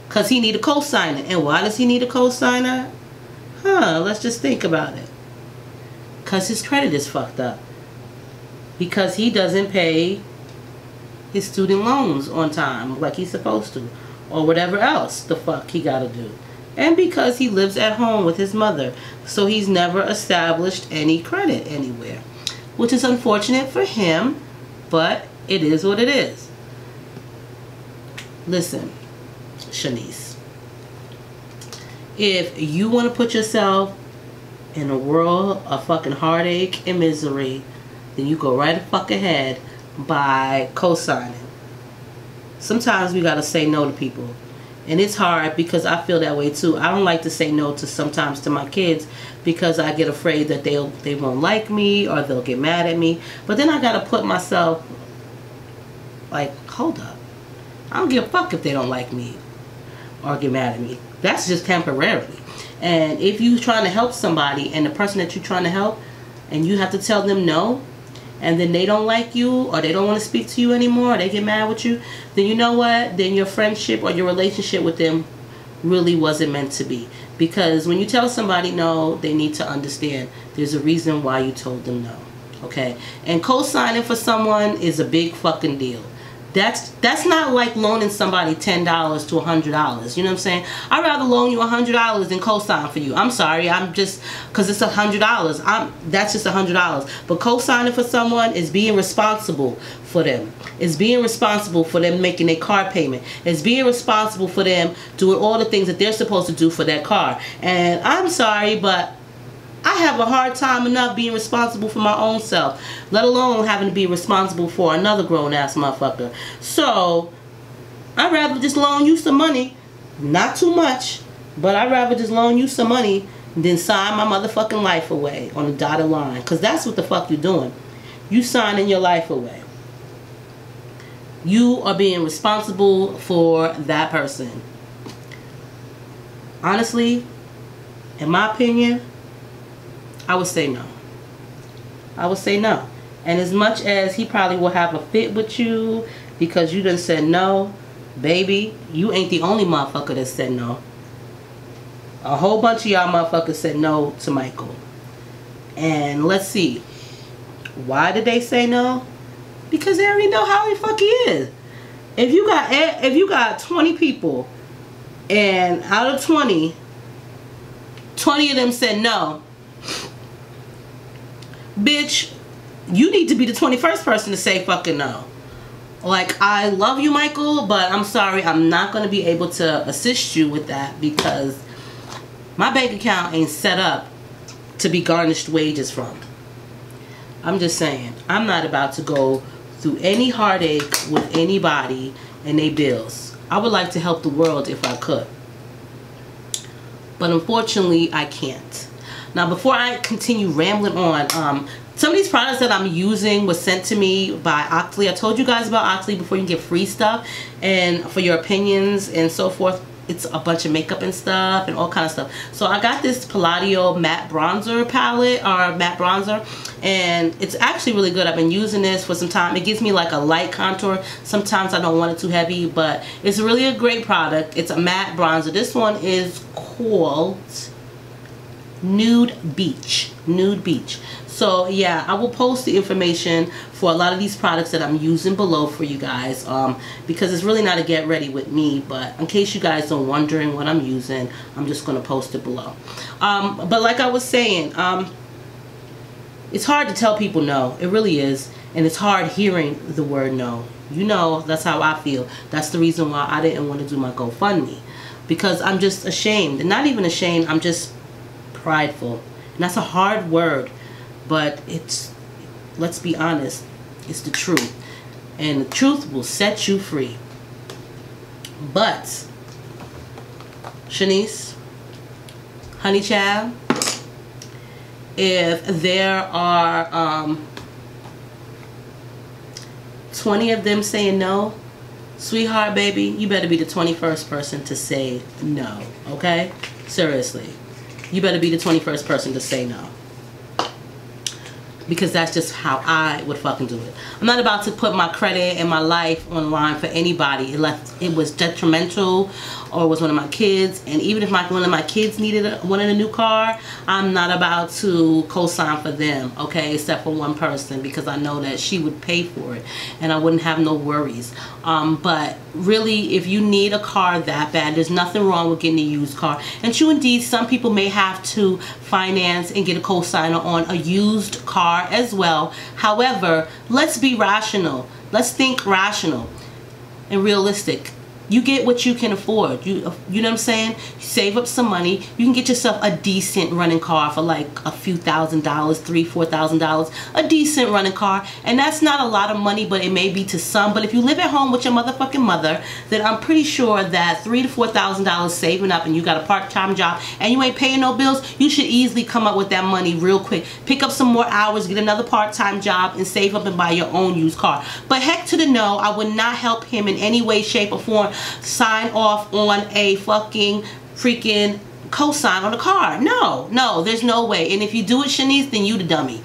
Because he need a co-signer. And why does he need a co-signer? Huh, let's just think about it. Because his credit is fucked up. Because he doesn't pay his student loans on time like he's supposed to. Or whatever else the fuck he gotta do. And because he lives at home with his mother. So he's never established any credit anywhere. Which is unfortunate for him. But it is what it is. Listen, Shanice. If you want to put yourself in a world of fucking heartache and misery, then you go right the fuck ahead by co-signing. Sometimes we gotta say no to people, and it's hard because I feel that way too. I don't like to say no to sometimes to my kids because I get afraid that they'll they won't like me or they'll get mad at me. But then I gotta put myself like, hold up, I don't give a fuck if they don't like me or get mad at me. That's just temporarily. And if you're trying to help somebody and the person that you're trying to help and you have to tell them no and then they don't like you or they don't want to speak to you anymore or they get mad with you, then you know what? Then your friendship or your relationship with them really wasn't meant to be. Because when you tell somebody no, they need to understand there's a reason why you told them no. Okay? And co-signing for someone is a big fucking deal. That's that's not like loaning somebody ten dollars to a hundred dollars. You know what I'm saying? I'd rather loan you a hundred dollars than co-sign for you. I'm sorry, I'm just because it's a hundred dollars. I'm that's just a hundred dollars. But co-signing for someone is being responsible for them. It's being responsible for them making a car payment. It's being responsible for them doing all the things that they're supposed to do for that car. And I'm sorry, but I have a hard time enough being responsible for my own self, let alone having to be responsible for another grown-ass motherfucker. So, I'd rather just loan you some money, not too much, but I'd rather just loan you some money than sign my motherfucking life away on a dotted line. Because that's what the fuck you're doing. You signing your life away. You are being responsible for that person. Honestly, in my opinion, I would say no. I would say no. And as much as he probably will have a fit with you because you done said no, baby, you ain't the only motherfucker that said no. A whole bunch of y'all motherfuckers said no to Michael. And let's see. Why did they say no? Because they already know how the fuck he is. If you got, if you got twenty people and out of twenty, twenty of them said no, bitch, you need to be the twenty-first person to say fucking no. Like, I love you, Michael, but I'm sorry, I'm not going to be able to assist you with that because my bank account ain't set up to be garnished wages from. I'm just saying, I'm not about to go through any heartache with anybody and they bills. I would like to help the world if I could. But unfortunately, I can't. Now, before I continue rambling on, um, some of these products that I'm using was sent to me by Octoly. I told you guys about Octoly before. You can get free stuff and for your opinions and so forth. It's a bunch of makeup and stuff and all kind of stuff. So I got this Palladio matte bronzer palette or matte bronzer, and it's actually really good. I've been using this for some time. It gives me like a light contour. Sometimes I don't want it too heavy, but it's really a great product. It's a matte bronzer. This one is called Nude Beach. Nude Beach. So yeah, I will post the information for a lot of these products that I'm using below for you guys, um, because it's really not a get ready with me, but in case you guys are wondering what I'm using, I'm just going to post it below. Um, but like I was saying, um, it's hard to tell people no. It really is. And it's hard hearing the word no. You know, that's how I feel. That's the reason why I didn't want to do my GoFundMe. Because I'm just ashamed. And not even ashamed, I'm just prideful. And that's a hard word. But it's, let's be honest, it's the truth. And the truth will set you free. But, Shanice, honey child, if there are um, twenty of them saying no, sweetheart, baby, you better be the twenty-first person to say no, okay? Seriously. You better be the twenty-first person to say no. Because that's just how I would fucking do it. I'm not about to put my credit and my life online for anybody. It left, it was detrimental, or it was one of my kids. And even if my, one of my kids needed a, wanted a new car, I'm not about to co-sign for them, okay? Except for one person, because I know that she would pay for it and I wouldn't have no worries. Um, but really, if you need a car that bad, there's nothing wrong with getting a used car. And true indeed, some people may have to finance and get a co-signer on a used car as well. However, let's be rational. Let's think rational and realistic. You get what you can afford. You you know what I'm saying? You save up some money. You can get yourself a decent running car for like a few thousand dollars, three, four thousand dollars. A decent running car. And that's not a lot of money, but it may be to some. But if you live at home with your motherfucking mother, then I'm pretty sure that three to four thousand dollars saving up, and you got a part-time job and you ain't paying no bills, you should easily come up with that money real quick. Pick up some more hours, get another part-time job, and save up and buy your own used car. But heck to the no, I would not help him in any way, shape, or form. Sign off on a fucking freaking cosign on a car. No, no, there's no way. And if you do it, Shanice, then you the dummy.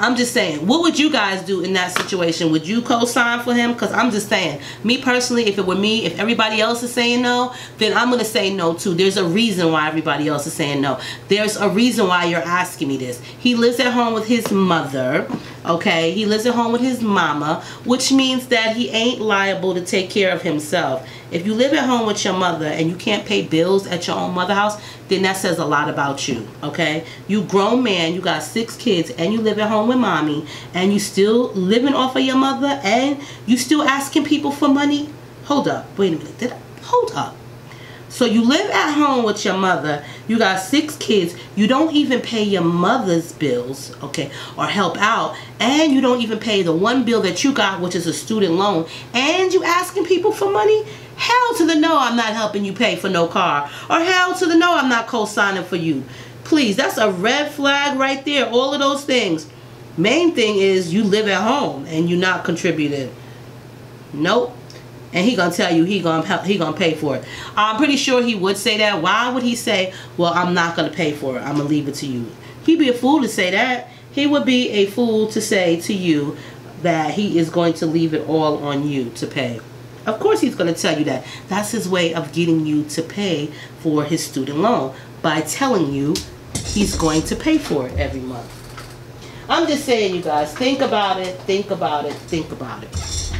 I'm just saying, what would you guys do in that situation? Would you co-sign for him? Because I'm just saying, me personally, if it were me, if everybody else is saying no, then I'm going to say no too. There's a reason why everybody else is saying no. There's a reason why you're asking me this. He lives at home with his mother, okay? He lives at home with his mama, which means that he ain't liable to take care of himself. If you live at home with your mother and you can't pay bills at your own mother house, then that says a lot about you, okay? You grown man, you got six kids, and you live at home with mommy, and you still living off of your mother, and you still asking people for money? Hold up. Wait a minute. Did I? Hold up. So you live at home with your mother, you got six kids, you don't even pay your mother's bills, okay, or help out, and you don't even pay the one bill that you got, which is a student loan, and you asking people for money? Hell to the no, I'm not helping you pay for no car. Or hell to the no, I'm not co-signing for you. Please, that's a red flag right there. All of those things. Main thing is you live at home and you're not contributing. Nope. And he gonna tell you he gonna help, he gonna pay for it. I'm pretty sure he would say that. Why would he say, well, I'm not gonna pay for it, I'm gonna leave it to you? He'd be a fool to say that. He would be a fool to say to you that he is going to leave it all on you to pay. Of course he's going to tell you that. That's his way of getting you to pay for his student loan, by telling you he's going to pay for it every month. I'm just saying, you guys, think about it, think about it, think about it.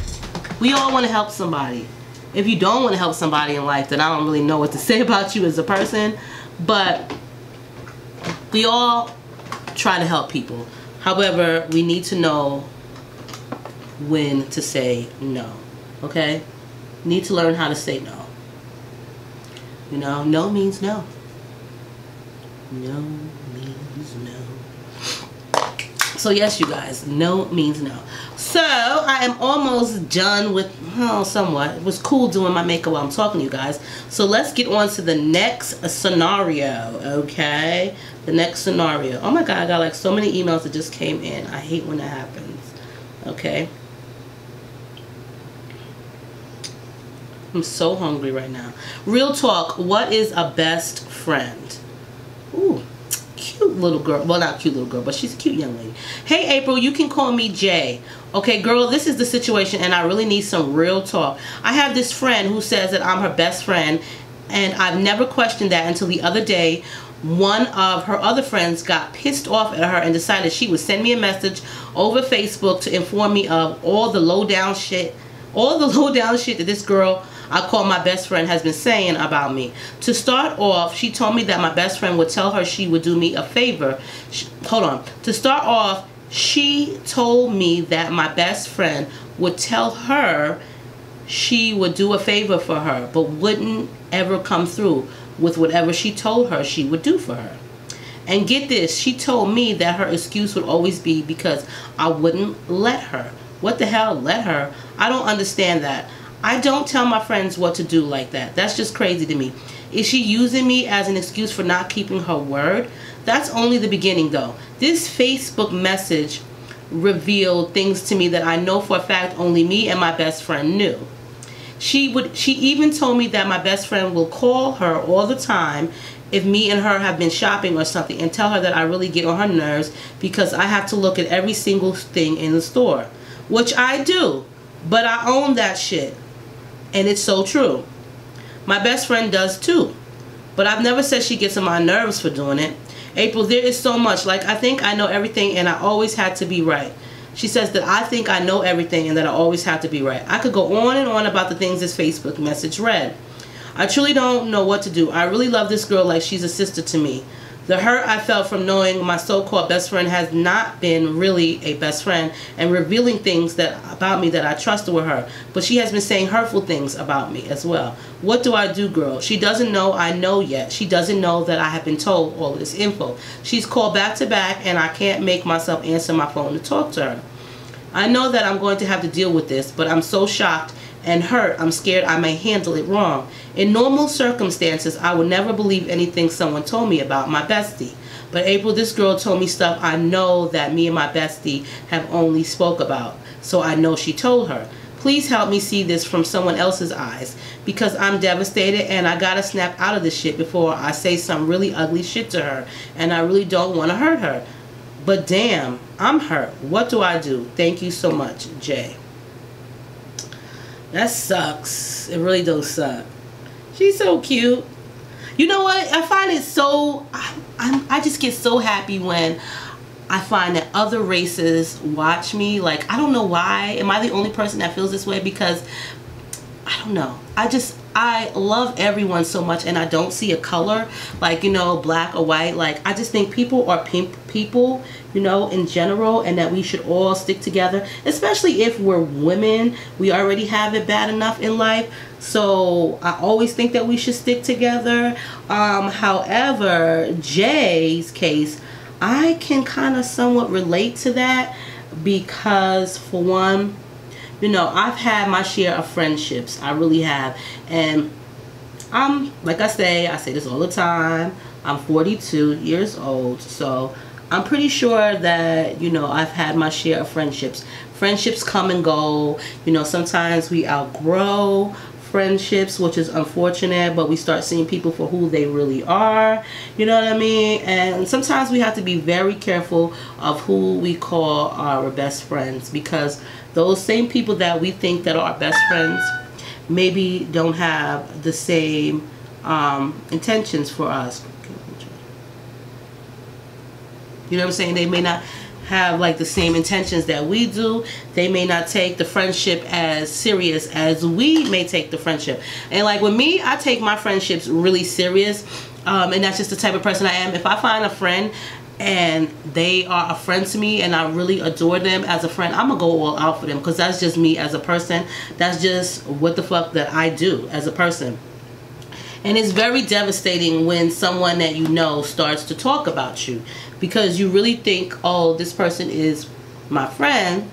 We all want to help somebody. If you don't want to help somebody in life, then I don't really know what to say about you as a person. But we all try to help people. However, we need to know when to say no. Okay? Need to learn how to say no. You know, no means no. No means no. So yes, you guys, no means no. So I am almost done with, oh, somewhat. It was cool doing my makeup while I'm talking to you guys. So let's get on to the next scenario, okay? The next scenario. Oh my God, I got like so many emails that just came in. I hate when that happens, okay? I'm so hungry right now. Real talk, what is a best friend? Ooh, cute little girl. Well, not cute little girl, but she's a cute young lady. Hey, April, you can call me Jay. Okay, girl, this is the situation, and I really need some real talk. I have this friend who says that I'm her best friend, and I've never questioned that until the other day. One of her other friends got pissed off at her and decided she would send me a message over Facebook to inform me of all the low down shit, all the low down shit that this girl I call my best friend has been saying about me. To start off, she told me that my best friend would tell her she would do me a favor. She, hold on. To start off, she told me that my best friend would tell her she would do a favor for her, but wouldn't ever come through with whatever she told her she would do for her. And get this, she told me that her excuse would always be because I wouldn't let her. What the hell, let her? I don't understand that. I don't tell my friends what to do like that. That's just crazy to me. Is she using me as an excuse for not keeping her word? That's only the beginning though. This Facebook message revealed things to me that I know for a fact only me and my best friend knew. She would, she even told me that my best friend will call her all the time if me and her have been shopping or something and tell her that I really get on her nerves because I have to look at every single thing in the store, which I do, but I own that shit. And it's so true. My best friend does too, but I've never said she gets on my nerves for doing it. April, there is so much. Like, I think I know everything and I always had to be right. She says that I think I know everything and that I always have to be right. I could go on and on about the things this Facebook message read. I truly don't know what to do. I really love this girl like she's a sister to me. The hurt I felt from knowing my so-called best friend has not been really a best friend and revealing things that about me that I trusted with her. But she has been saying hurtful things about me as well. What do I do, girl? She doesn't know I know yet. She doesn't know that I have been told all this info. She's called back to back and I can't make myself answer my phone to talk to her. I know that I'm going to have to deal with this, but I'm so shocked and hurt. I'm scared I may handle it wrong. In normal circumstances, I would never believe anything someone told me about my bestie. But April, this girl told me stuff I know that me and my bestie have only spoke about. So I know she told her. Please help me see this from someone else's eyes because I'm devastated and I gotta snap out of this shit before I say some really ugly shit to her and I really don't want to hurt her. But damn, I'm hurt. What do I do? Thank you so much, Jay. That sucks. It really does suck. She's so cute. You know what? I find it so... I, I, I just get so happy when I find that other races watch me. Like, I don't know why. Am I the only person that feels this way? Because, I don't know. I just... I love everyone so much and I don't see a color, like, you know, black or white. Like, I just think people are pimp people, you know, in general, and that we should all stick together, especially if we're women. We already have it bad enough in life, so I always think that we should stick together. Um, however, Jay's case, I can kind of somewhat relate to that because, for one, you know, I've had my share of friendships. I really have. And I'm, like I say, I say this all the time. I'm forty-two years old. So I'm pretty sure that, you know, I've had my share of friendships. Friendships come and go. You know, sometimes we outgrow friendships, which is unfortunate. But we start seeing people for who they really are. You know what I mean? And sometimes we have to be very careful of who we call our best friends. Because those same people that we think that are our best friends maybe don't have the same um, intentions for us. You know what I'm saying? They may not have like the same intentions that we do. They may not take the friendship as serious as we may take the friendship. And like with me, I take my friendships really serious. Um, and that's just the type of person I am. If I find a friend and they are a friend to me and I really adore them as a friend, I'm gonna go all out for them because that's just me as a person. That's just what the fuck that I do as a person. And it's very devastating when someone that you know starts to talk about you because you really think, oh, this person is my friend,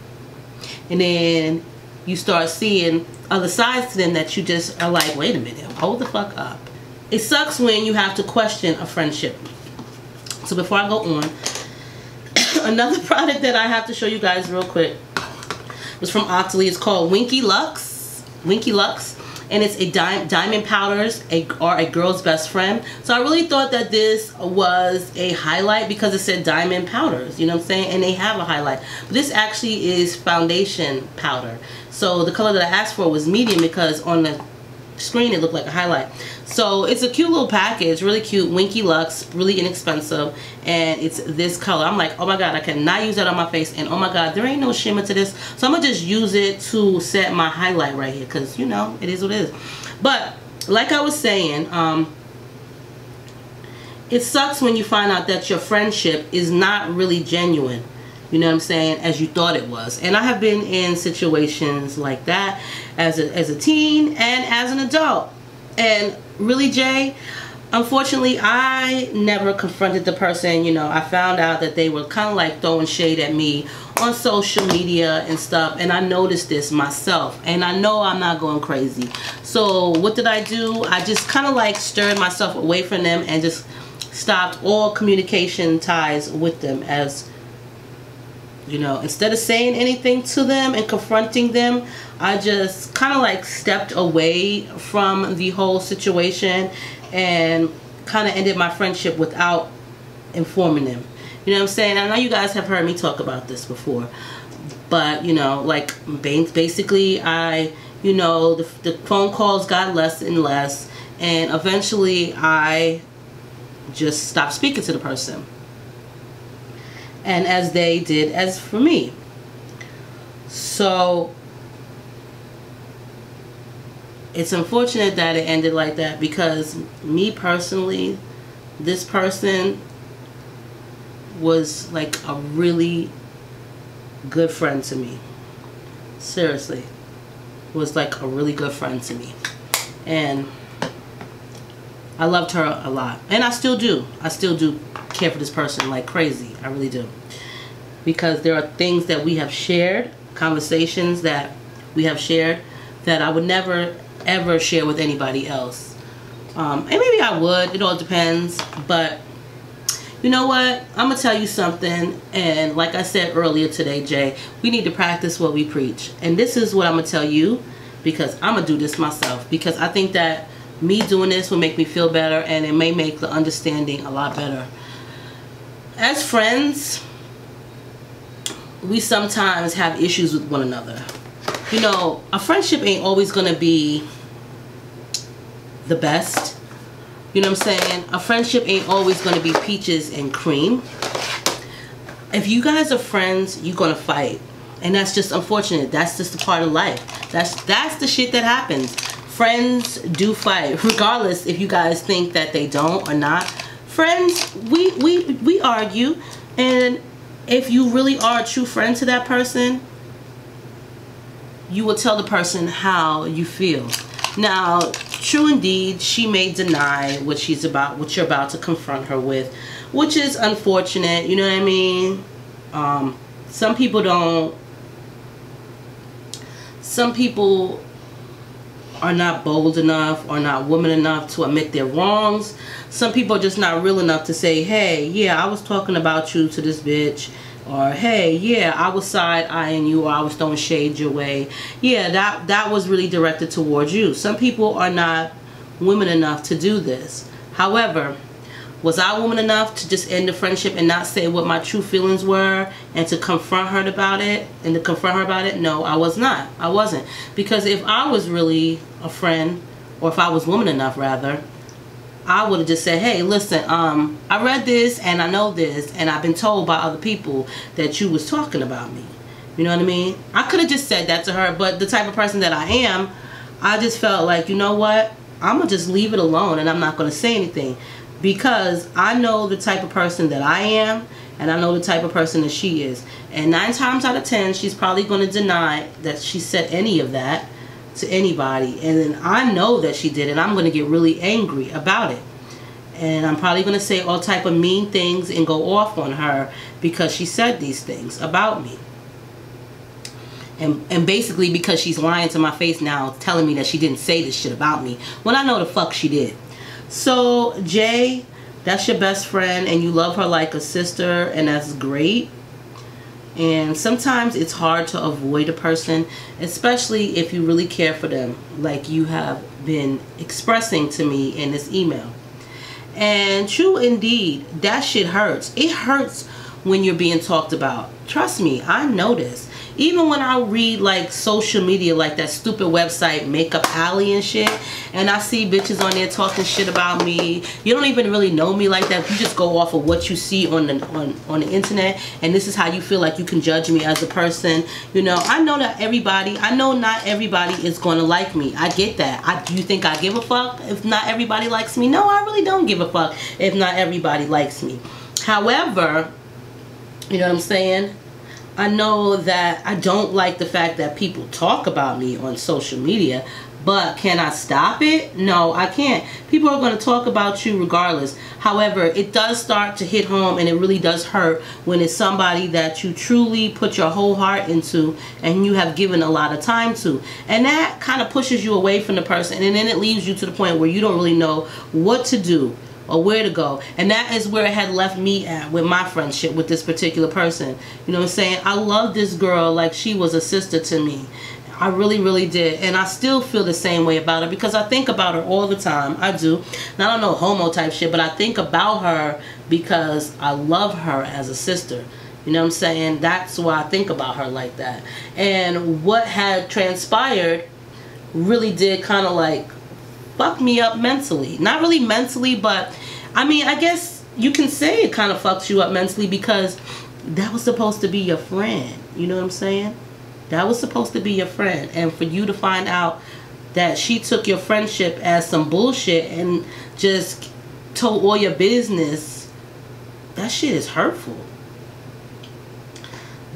and then you start seeing other sides to them that you just are like, wait a minute, hold the fuck up. It sucks when you have to question a friendship. So before I go on, another product that I have to show you guys real quick was from Octoly. It's called Winky Lux. Winky Lux. And it's a di diamond powders a, are a girl's best friend. So I really thought that this was a highlight because it said diamond powders. You know what I'm saying? And they have a highlight. But this actually is foundation powder. So the color that I asked for was medium because on the screen it looked like a highlight. So it's a cute little package, really cute. Winky Lux, really inexpensive, and it's this color. I'm like, oh my god, I cannot use that on my face, and oh my god, there ain't no shimmer to this, so I'm gonna just use it to set my highlight right here because, you know, it is what it is. But like I was saying, um, it sucks when you find out that your friendship is not really genuine, you know what I'm saying, as you thought it was. And I have been in situations like that as a, as a teen and as an adult. And really, Jay, unfortunately, I never confronted the person. You know, I found out that they were kind of like throwing shade at me on social media and stuff, and I noticed this myself, and I know I'm not going crazy. So what did I do? I just kind of like stirred myself away from them and just stopped all communication ties with them. As you know, instead of saying anything to them and confronting them, I just kind of like stepped away from the whole situation and kind of ended my friendship without informing them. You know what I'm saying? I know you guys have heard me talk about this before, but you know, like basically I, you know, the, the phone calls got less and less, and eventually I just stopped speaking to the person. And as they did as for me. So it's unfortunate that it ended like that, because me personally, this person was like a really good friend to me. Seriously, was like a really good friend to me. And I loved her a lot, and I still do. I still do care for this person like crazy. I really do, because there are things that we have shared, conversations that we have shared, that I would never ever share with anybody else. Um, and maybe I would, it all depends. But you know what, I'm gonna tell you something, and like I said earlier today, Jay, we need to practice what we preach. And this is what I'm gonna tell you, because I'm gonna do this myself, because I think that me doing this will make me feel better, and it may make the understanding a lot better. As friends, we sometimes have issues with one another. You know, a friendship ain't always gonna be the best. You know what I'm saying? A friendship ain't always gonna be peaches and cream. If you guys are friends, you're gonna fight. And that's just unfortunate. That's just a part of life. That's, that's the shit that happens. Friends do fight, regardless if you guys think that they don't or not. Friends, we, we, we argue, and if you really are a true friend to that person, you will tell the person how you feel. Now, true indeed, she may deny what she's about, what you're about to confront her with, which is unfortunate, you know what I mean? Um, some people don't, some people are not bold enough or not woman enough to admit their wrongs. Some people are just not real enough to say, hey, yeah, I was talking about you to this bitch, or hey, yeah, I was side-eyeing you, or I was throwing shade your way. Yeah, that, that was really directed towards you. Some people are not women enough to do this. However, was I woman enough to just end the friendship and not say what my true feelings were and to confront her about it? And to confront her about it? No, I was not. I wasn't. Because if I was really a friend, or if I was woman enough rather, I would have just said, hey, listen, um, I read this and I know this, and I've been told by other people that you was talking about me. You know what I mean? I could have just said that to her, but the type of person that I am, I just felt like, you know what? I'm going to just leave it alone, and I'm not going to say anything. Because I know the type of person that I am, and I know the type of person that she is. And nine times out of ten, she's probably going to deny that she said any of that to anybody. And then I know that she did, and I'm going to get really angry about it. And I'm probably going to say all type of mean things and go off on her because she said these things about me. And, and basically because she's lying to my face now, telling me that she didn't say this shit about me, when I know the fuck she did. So Jay, that's your best friend, and you love her like a sister, and that's great. And sometimes it's hard to avoid a person, especially if you really care for them, like you have been expressing to me in this email. And true indeed, that shit hurts. It hurts when you're being talked about. Trust me, I know this. Even when I read like social media, like that stupid website Makeup Alley and shit, and I see bitches on there talking shit about me. You don't even really know me like that. You just go off of what you see on the on, on the internet, and this is how you feel like you can judge me as a person. You know, I know that everybody, I know not everybody is gonna like me. I get that. I, do you think I give a fuck if not everybody likes me? No, I really don't give a fuck if not everybody likes me. However, you know what I'm saying? I know that I don't like the fact that people talk about me on social media, but can I stop it? No, I can't. People are going to talk about you regardless. However, it does start to hit home, and it really does hurt when it's somebody that you truly put your whole heart into and you have given a lot of time to. And that kind of pushes you away from the person, and then it leaves you to the point where you don't really know what to do or where to go. And that is where it had left me at with my friendship with this particular person. You know what I'm saying? I love this girl like she was a sister to me. I really, really did. And I still feel the same way about her because I think about her all the time. I do. And I don't know homo type shit, but I think about her because I love her as a sister. You know what I'm saying? That's why I think about her like that. And what had transpired really did kind of like fuck me up mentally. Not really mentally, but I mean, I guess you can say it kind of fucks you up mentally because that was supposed to be your friend. You know what I'm saying? That was supposed to be your friend. And for you to find out that she took your friendship as some bullshit and just told all your business, that shit is hurtful.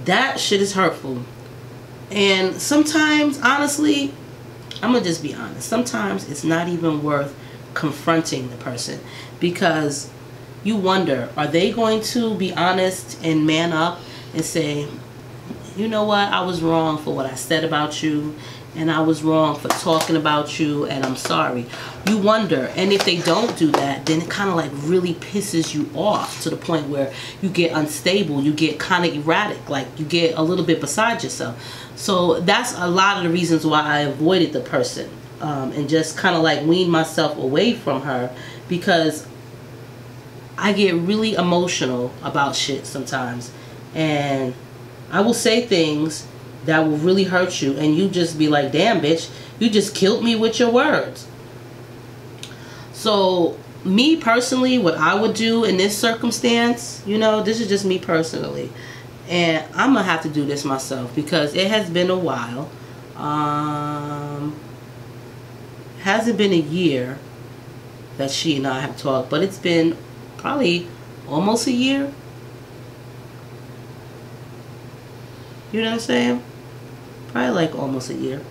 That shit is hurtful. And sometimes, honestly, I'm gonna just be honest, sometimes it's not even worth confronting the person because you wonder, are they going to be honest and man up and say, you know what, I was wrong for what I said about you, and I was wrong for talking about you, and I'm sorry. You wonder. And if they don't do that, then it kind of like really pisses you off to the point where you get unstable, you get kind of erratic, like you get a little bit beside yourself. So that's a lot of the reasons why I avoided the person um, and just kind of like weaned myself away from her because I get really emotional about shit sometimes, and I will say things that will really hurt you, and you just be like, damn bitch, you just killed me with your words. So me personally, what I would do in this circumstance, you know, this is just me personally, and I'm gonna have to do this myself because it has been a while, um hasn't been a year that she and I have talked, but it's been probably almost a year. You know what I'm saying? Probably like almost a year.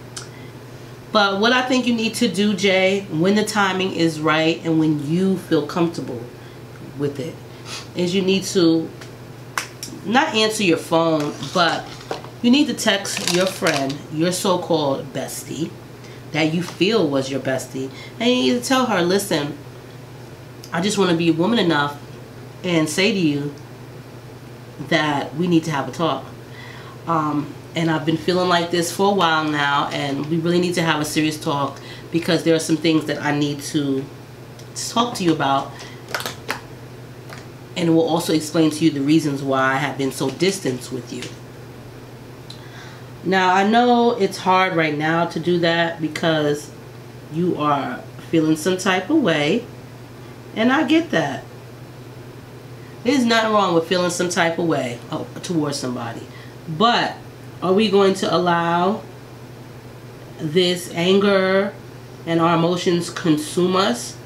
But what I think you need to do, Jay, when the timing is right and when you feel comfortable with it, is you need to not answer your phone, but you need to text your friend, your so-called bestie, that you feel was your bestie, and you need to tell her, listen, I just want to be woman enough and say to you that we need to have a talk. Um, and I've been feeling like this for a while now, and we really need to have a serious talk because there are some things that I need to talk to you about, and we'll also explain to you the reasons why I have been so distant with you. Now, I know it's hard right now to do that because you are feeling some type of way, and I get that. There's nothing wrong with feeling some type of way towards somebody. But are we going to allow this anger and our emotions consume us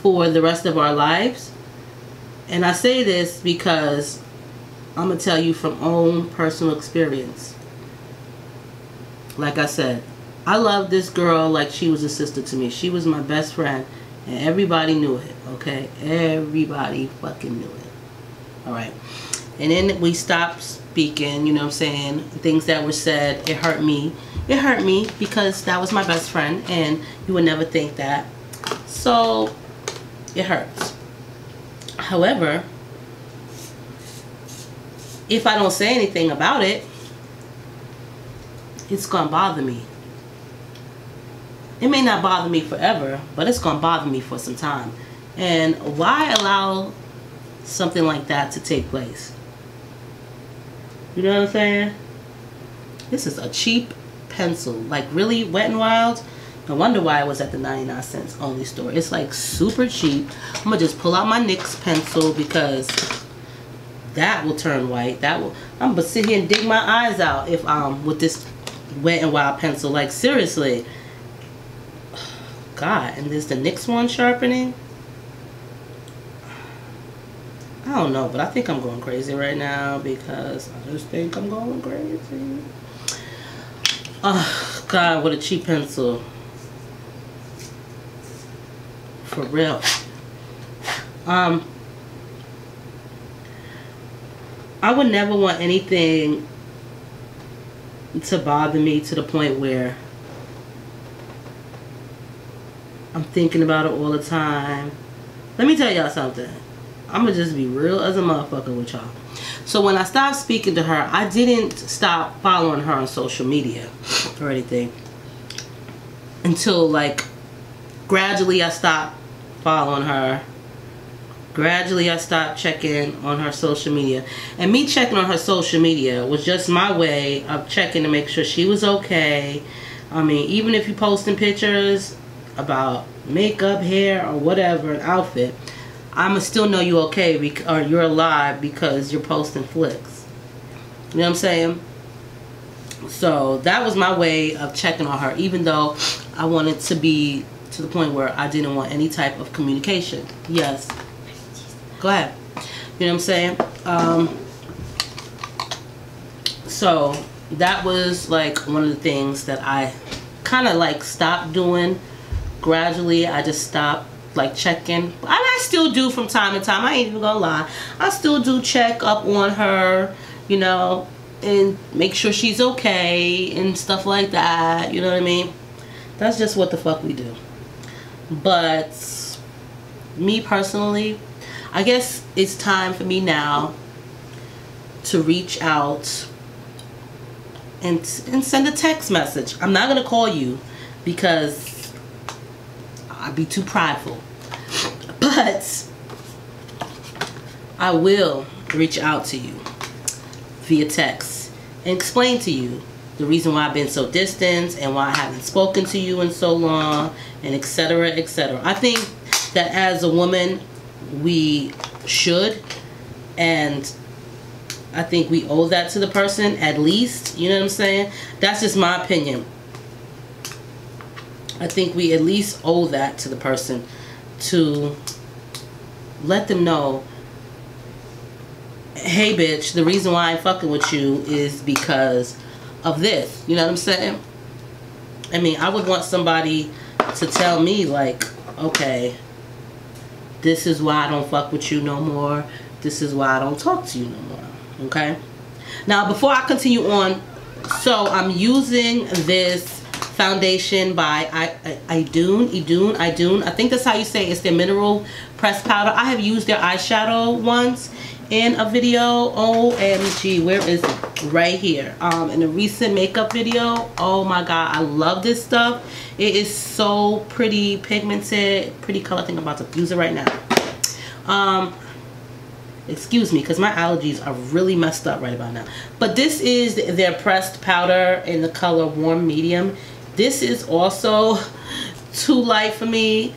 for the rest of our lives? And I say this because I'm going to tell you from own personal experience. Like I said, I loved this girl like she was a sister to me. She was my best friend, and everybody knew it, okay? Everybody fucking knew it. All right. And then we stopped speaking, you know what I'm saying? Things that were said, it hurt me. It hurt me because that was my best friend, and you would never think that. So it hurts. However, if I don't say anything about it, it's going to bother me. It may not bother me forever, but it's going to bother me for some time. And why allow something like that to take place? You know what I'm saying? This is a cheap pencil. Like, really, Wet and Wild? No wonder why it was at the ninety-nine cents only store. It's like super cheap. I'm gonna just pull out my NYX pencil because that will turn white. That will. I'm gonna sit here and dig my eyes out if um with this Wet and Wild pencil. Like, seriously. God, and there's the NYX one sharpening. I don't know, but I think I'm going crazy right now because I just think I'm going crazy. Oh God, what a cheap pencil. For real. Um, I would never want anything to bother me to the point where I'm thinking about it all the time. Let me tell y'all something. I'm gonna just be real as a motherfucker with y'all. So when I stopped speaking to her, I didn't stop following her on social media or anything until, like, gradually I stopped following her. Gradually I stopped checking on her social media. And me checking on her social media was just my way of checking to make sure she was okay. I mean, even if you're posting pictures about makeup, hair, or whatever, an outfit, I'ma still know you okay or you're alive because you're posting flicks. You know what I'm saying? So that was my way of checking on her, even though I wanted to be to the point where I didn't want any type of communication. Yes. Go ahead. You know what I'm saying? Um, so that was like one of the things that I kind of like stopped doing. Gradually, I just stopped like checking. And I still do from time to time. I ain't even gonna lie. I still do check up on her, you know, and make sure she's okay and stuff like that. You know what I mean? That's just what the fuck we do. But me personally, I guess it's time for me now to reach out and, and send a text message. I'm not gonna call you because I'd be too prideful, but I will reach out to you via text and explain to you the reason why I've been so distant and why I haven't spoken to you in so long, and etc, etc. I think that as a woman we should, and I think we owe that to the person, at least. You know what I'm saying? That's just my opinion. I think we at least owe that to the person to let them know, hey bitch, the reason why I'm fucking with you is because of this. You know what I'm saying? I mean, I would want somebody to tell me like, okay, this is why I don't fuck with you no more. This is why I don't talk to you no more. Okay? Now, before I continue on, so I'm using this foundation by iDune, iDune, iDune. I think that's how you say it. It's their mineral pressed powder. I have used their eyeshadow once in a video. O M G, where is it? Right here. Um, in a recent makeup video. Oh my God, I love this stuff. It is so pretty, pigmented, pretty color. I think I'm about to use it right now. Um, excuse me, because my allergies are really messed up right about now. But this is their pressed powder in the color Warm Medium. This is also too light for me.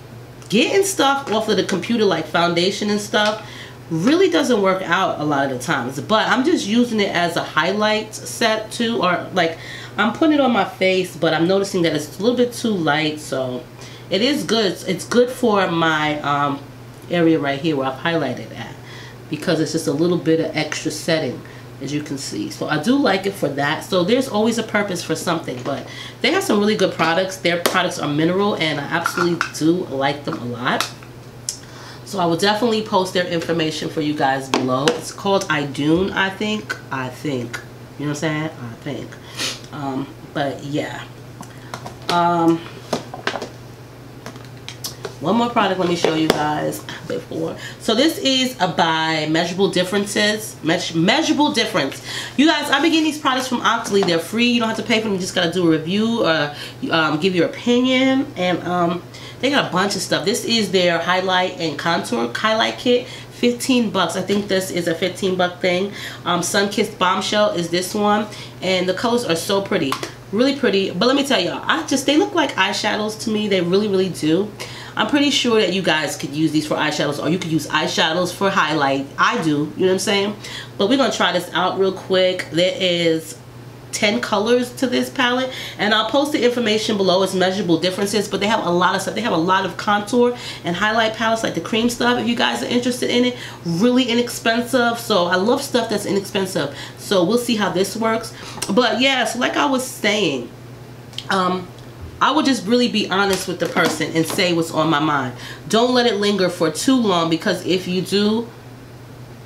Getting stuff off of the computer like foundation and stuff really doesn't work out a lot of the times. But I'm just using it as a highlight set too. Or like I'm putting it on my face, but I'm noticing that it's a little bit too light. So it is good. It's good for my um, area right here where I've highlighted at, because it's just a little bit of extra setting, as you can see. So I do like it for that. So there's always a purpose for something. But they have some really good products. Their products are mineral, and I absolutely do like them a lot. So I will definitely post their information for you guys below. It's called iDune, I think. I think. You know what I'm saying? I think. Um, but yeah. Um, one more product let me show you guys before. So this is a by Measurable Differences. Meas Measurable Difference. You guys, I've been getting these products from Octoly. They're free. You don't have to pay for them. You just got to do a review or um, give your opinion. And um, They got a bunch of stuff. This is their highlight and contour highlight kit. fifteen bucks. I think this is a fifteen buck thing. Um, Sunkissed Bombshell is this one. And the colors are so pretty. Really pretty. But let me tell y'all, I just they look like eyeshadows to me. They really, really do. I'm pretty sure that you guys could use these for eyeshadows, or you could use eyeshadows for highlight. I do. You know what I'm saying? But we're going to try this out real quick. There is ten colors to this palette, and I'll post the information below. It's Measurable Differences, but they have a lot of stuff. They have a lot of contour and highlight palettes, like the cream stuff, if you guys are interested in it. Really inexpensive, so I love stuff that's inexpensive. So we'll see how this works. But yeah, so like I was saying, um I would just really be honest with the person and say what's on my mind. Don't let it linger for too long, because if you do,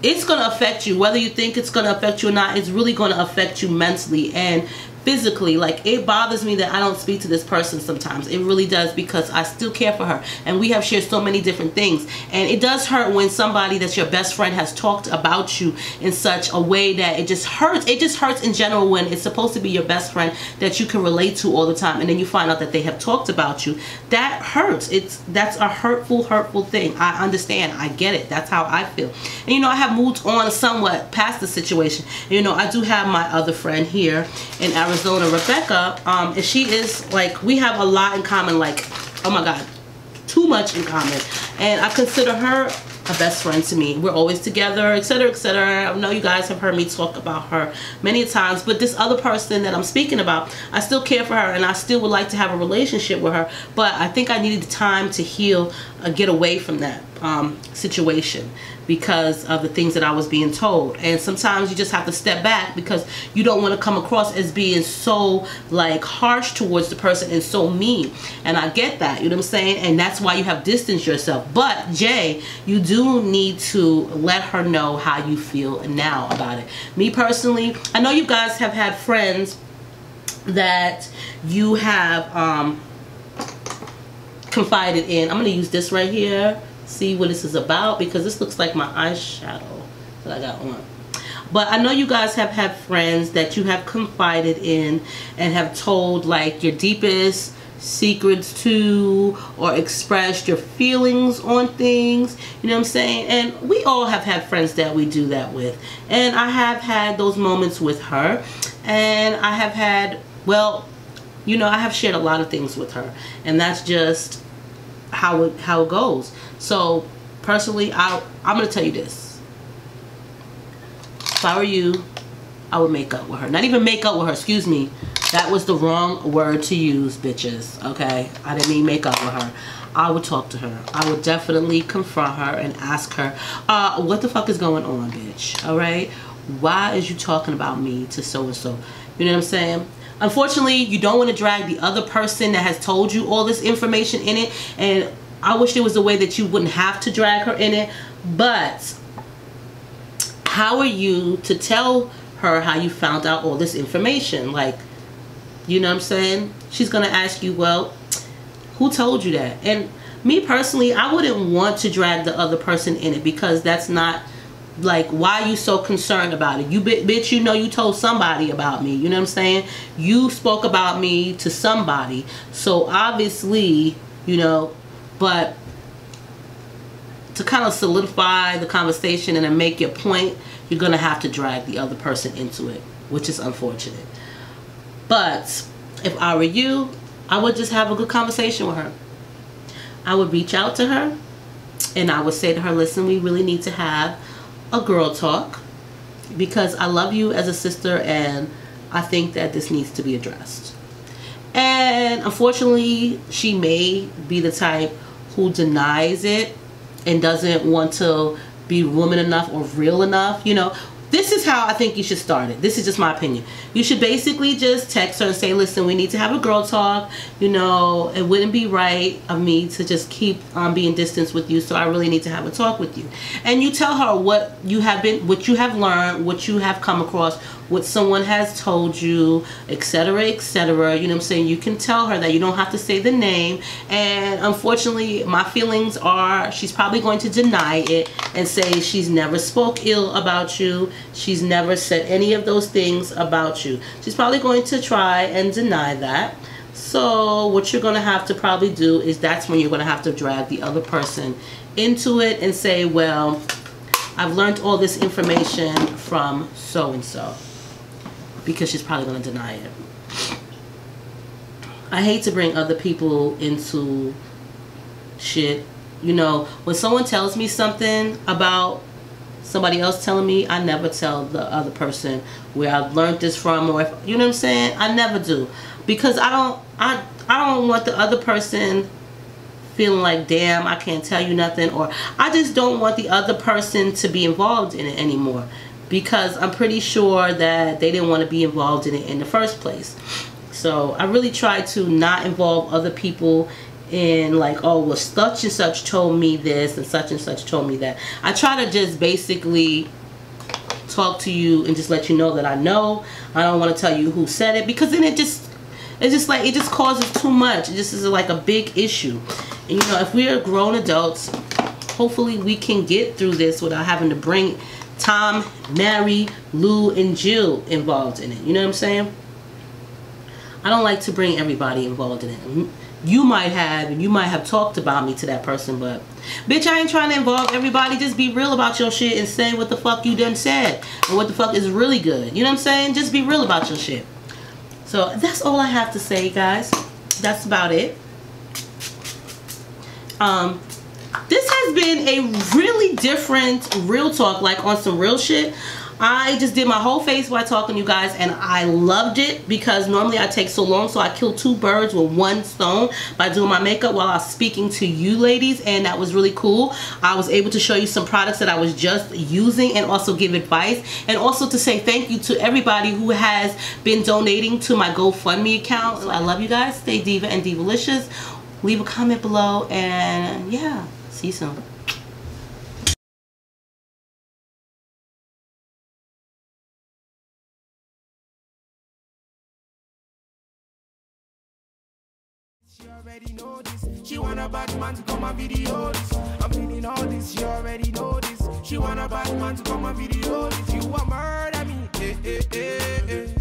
it's going to affect you. Whether you think it's going to affect you or not, it's really going to affect you mentally and physically. Like, it bothers me that I don't speak to this person sometimes. It really does, because I still care for her, and we have shared so many different things. And it does hurt when somebody that's your best friend has talked about you in such a way that it just hurts. It just hurts in general when it's supposed to be your best friend that you can relate to all the time, and then you find out that they have talked about you. That hurts. It's that's a hurtful, hurtful thing. I understand. I get it. That's how I feel. And you know, I have moved on somewhat past the situation. You know, I do have my other friend here in Arizona. Arizona, Rebecca, um, and she is like, we have a lot in common, like, oh my God, too much in common. And I consider her a best friend to me. We're always together, et cetera, et cetera. I know you guys have heard me talk about her many times, but this other person that I'm speaking about, I still care for her, and I still would like to have a relationship with her, but I think I needed time to heal, uh, get away from that um, situation, because of the things that I was being told. And sometimes you just have to step back, because you don't want to come across as being so like harsh towards the person and so mean. And I get that, you know what I'm saying? And that's why you have distanced yourself. But Jay, you do need to let her know how you feel now about it. Me personally, I know you guys have had friends that you have um, confided in. I'm gonna use this right here. See what this is about, because this looks like my eyeshadow that I got on. But I know you guys have had friends that you have confided in and have told like your deepest secrets to, or expressed your feelings on things, you know what I'm saying? And we all have had friends that we do that with. And I have had those moments with her, and I have had, well, you know, I have shared a lot of things with her, and that's just how it how it goes. So personally, I I'm gonna tell you this. If I were you, I would make up with her. Not even make up with her. Excuse me. That was the wrong word to use, bitches. Okay, I didn't mean make up with her. I would talk to her. I would definitely confront her and ask her, uh, what the fuck is going on, bitch? All right, why is you talking about me to so and so? You know what I'm saying? Unfortunately, you don't want to drag the other person that has told you all this information in it. And I wish there was a way that you wouldn't have to drag her in it. But how are you to tell her how you found out all this information? Like, you know what I'm saying? She's going to ask you, well, who told you that? And me personally, I wouldn't want to drag the other person in it, because that's not... like, why are you so concerned about it? You bitch, you know you told somebody about me. You know what I'm saying? You spoke about me to somebody. So obviously, you know, but to kind of solidify the conversation and then make your point, you're going to have to drag the other person into it, which is unfortunate. But if I were you, I would just have a good conversation with her. I would reach out to her, and I would say to her, listen, we really need to have a girl talk, because I love you as a sister, and I think that this needs to be addressed. And unfortunately, she may be the type who denies it and doesn't want to be woman enough or real enough. You know, this is how I think you should start it. This is just my opinion. You should basically just text her and say, listen, we need to have a girl talk. You know, it wouldn't be right of me to just keep um, being distanced with you, so I really need to have a talk with you. And you tell her what you have been, what you have learned, what you have come across, what someone has told you, et cetera, et cetera. You know what I'm saying? You can tell her that. You don't have to say the name. And unfortunately, my feelings are, she's probably going to deny it and say she's never spoke ill about you. She's never said any of those things about you. She's probably going to try and deny that. So what you're going to have to probably do is that's when you're going to have to drag the other person into it and say, well, I've learned all this information from so-and-so, because she's probably going to deny it. I hate to bring other people into shit. You know, when someone tells me something about somebody else telling me, I never tell the other person where I've learned this from, or if, you know what I'm saying? I never do, because I don't, I, I don't want the other person feeling like, damn, I can't tell you nothing, or I just don't want the other person to be involved in it anymore, because I'm pretty sure that they didn't want to be involved in it in the first place. So I really try to not involve other people in, like, oh, well, such and such told me this and such and such told me that. I try to just basically talk to you and just let you know that I know. I don't want to tell you who said it, because then it just, it's just like, it just causes too much. It just is like a big issue. And, you know, if we are grown adults, hopefully we can get through this without having to bring Tom, Mary, Lou, and Jill involved in it. You know what I'm saying? I don't like to bring everybody involved in it. You might have, and you might have talked about me to that person, but bitch, I ain't trying to involve everybody. Just be real about your shit and say what the fuck you done said and what the fuck is really good. You know what I'm saying? Just be real about your shit. So that's all I have to say, guys. That's about it. Um, this has been a really different real talk, like on some real shit. I just did my whole face while talking to you guys, and I loved it, because normally I take so long, so I killed two birds with one stone by doing my makeup while I was speaking to you ladies, and that was really cool. I was able to show you some products that I was just using and also give advice, and also to say thank you to everybody who has been donating to my GoFundMe account. I love you guys. Stay diva and divalicious. Leave a comment below, and yeah, see you soon. Already know this. She want a bad man to come and video this. I'm feeling all this. She already know this. She want a bad man to come and video this. You want murder me? Eh, eh, eh, eh.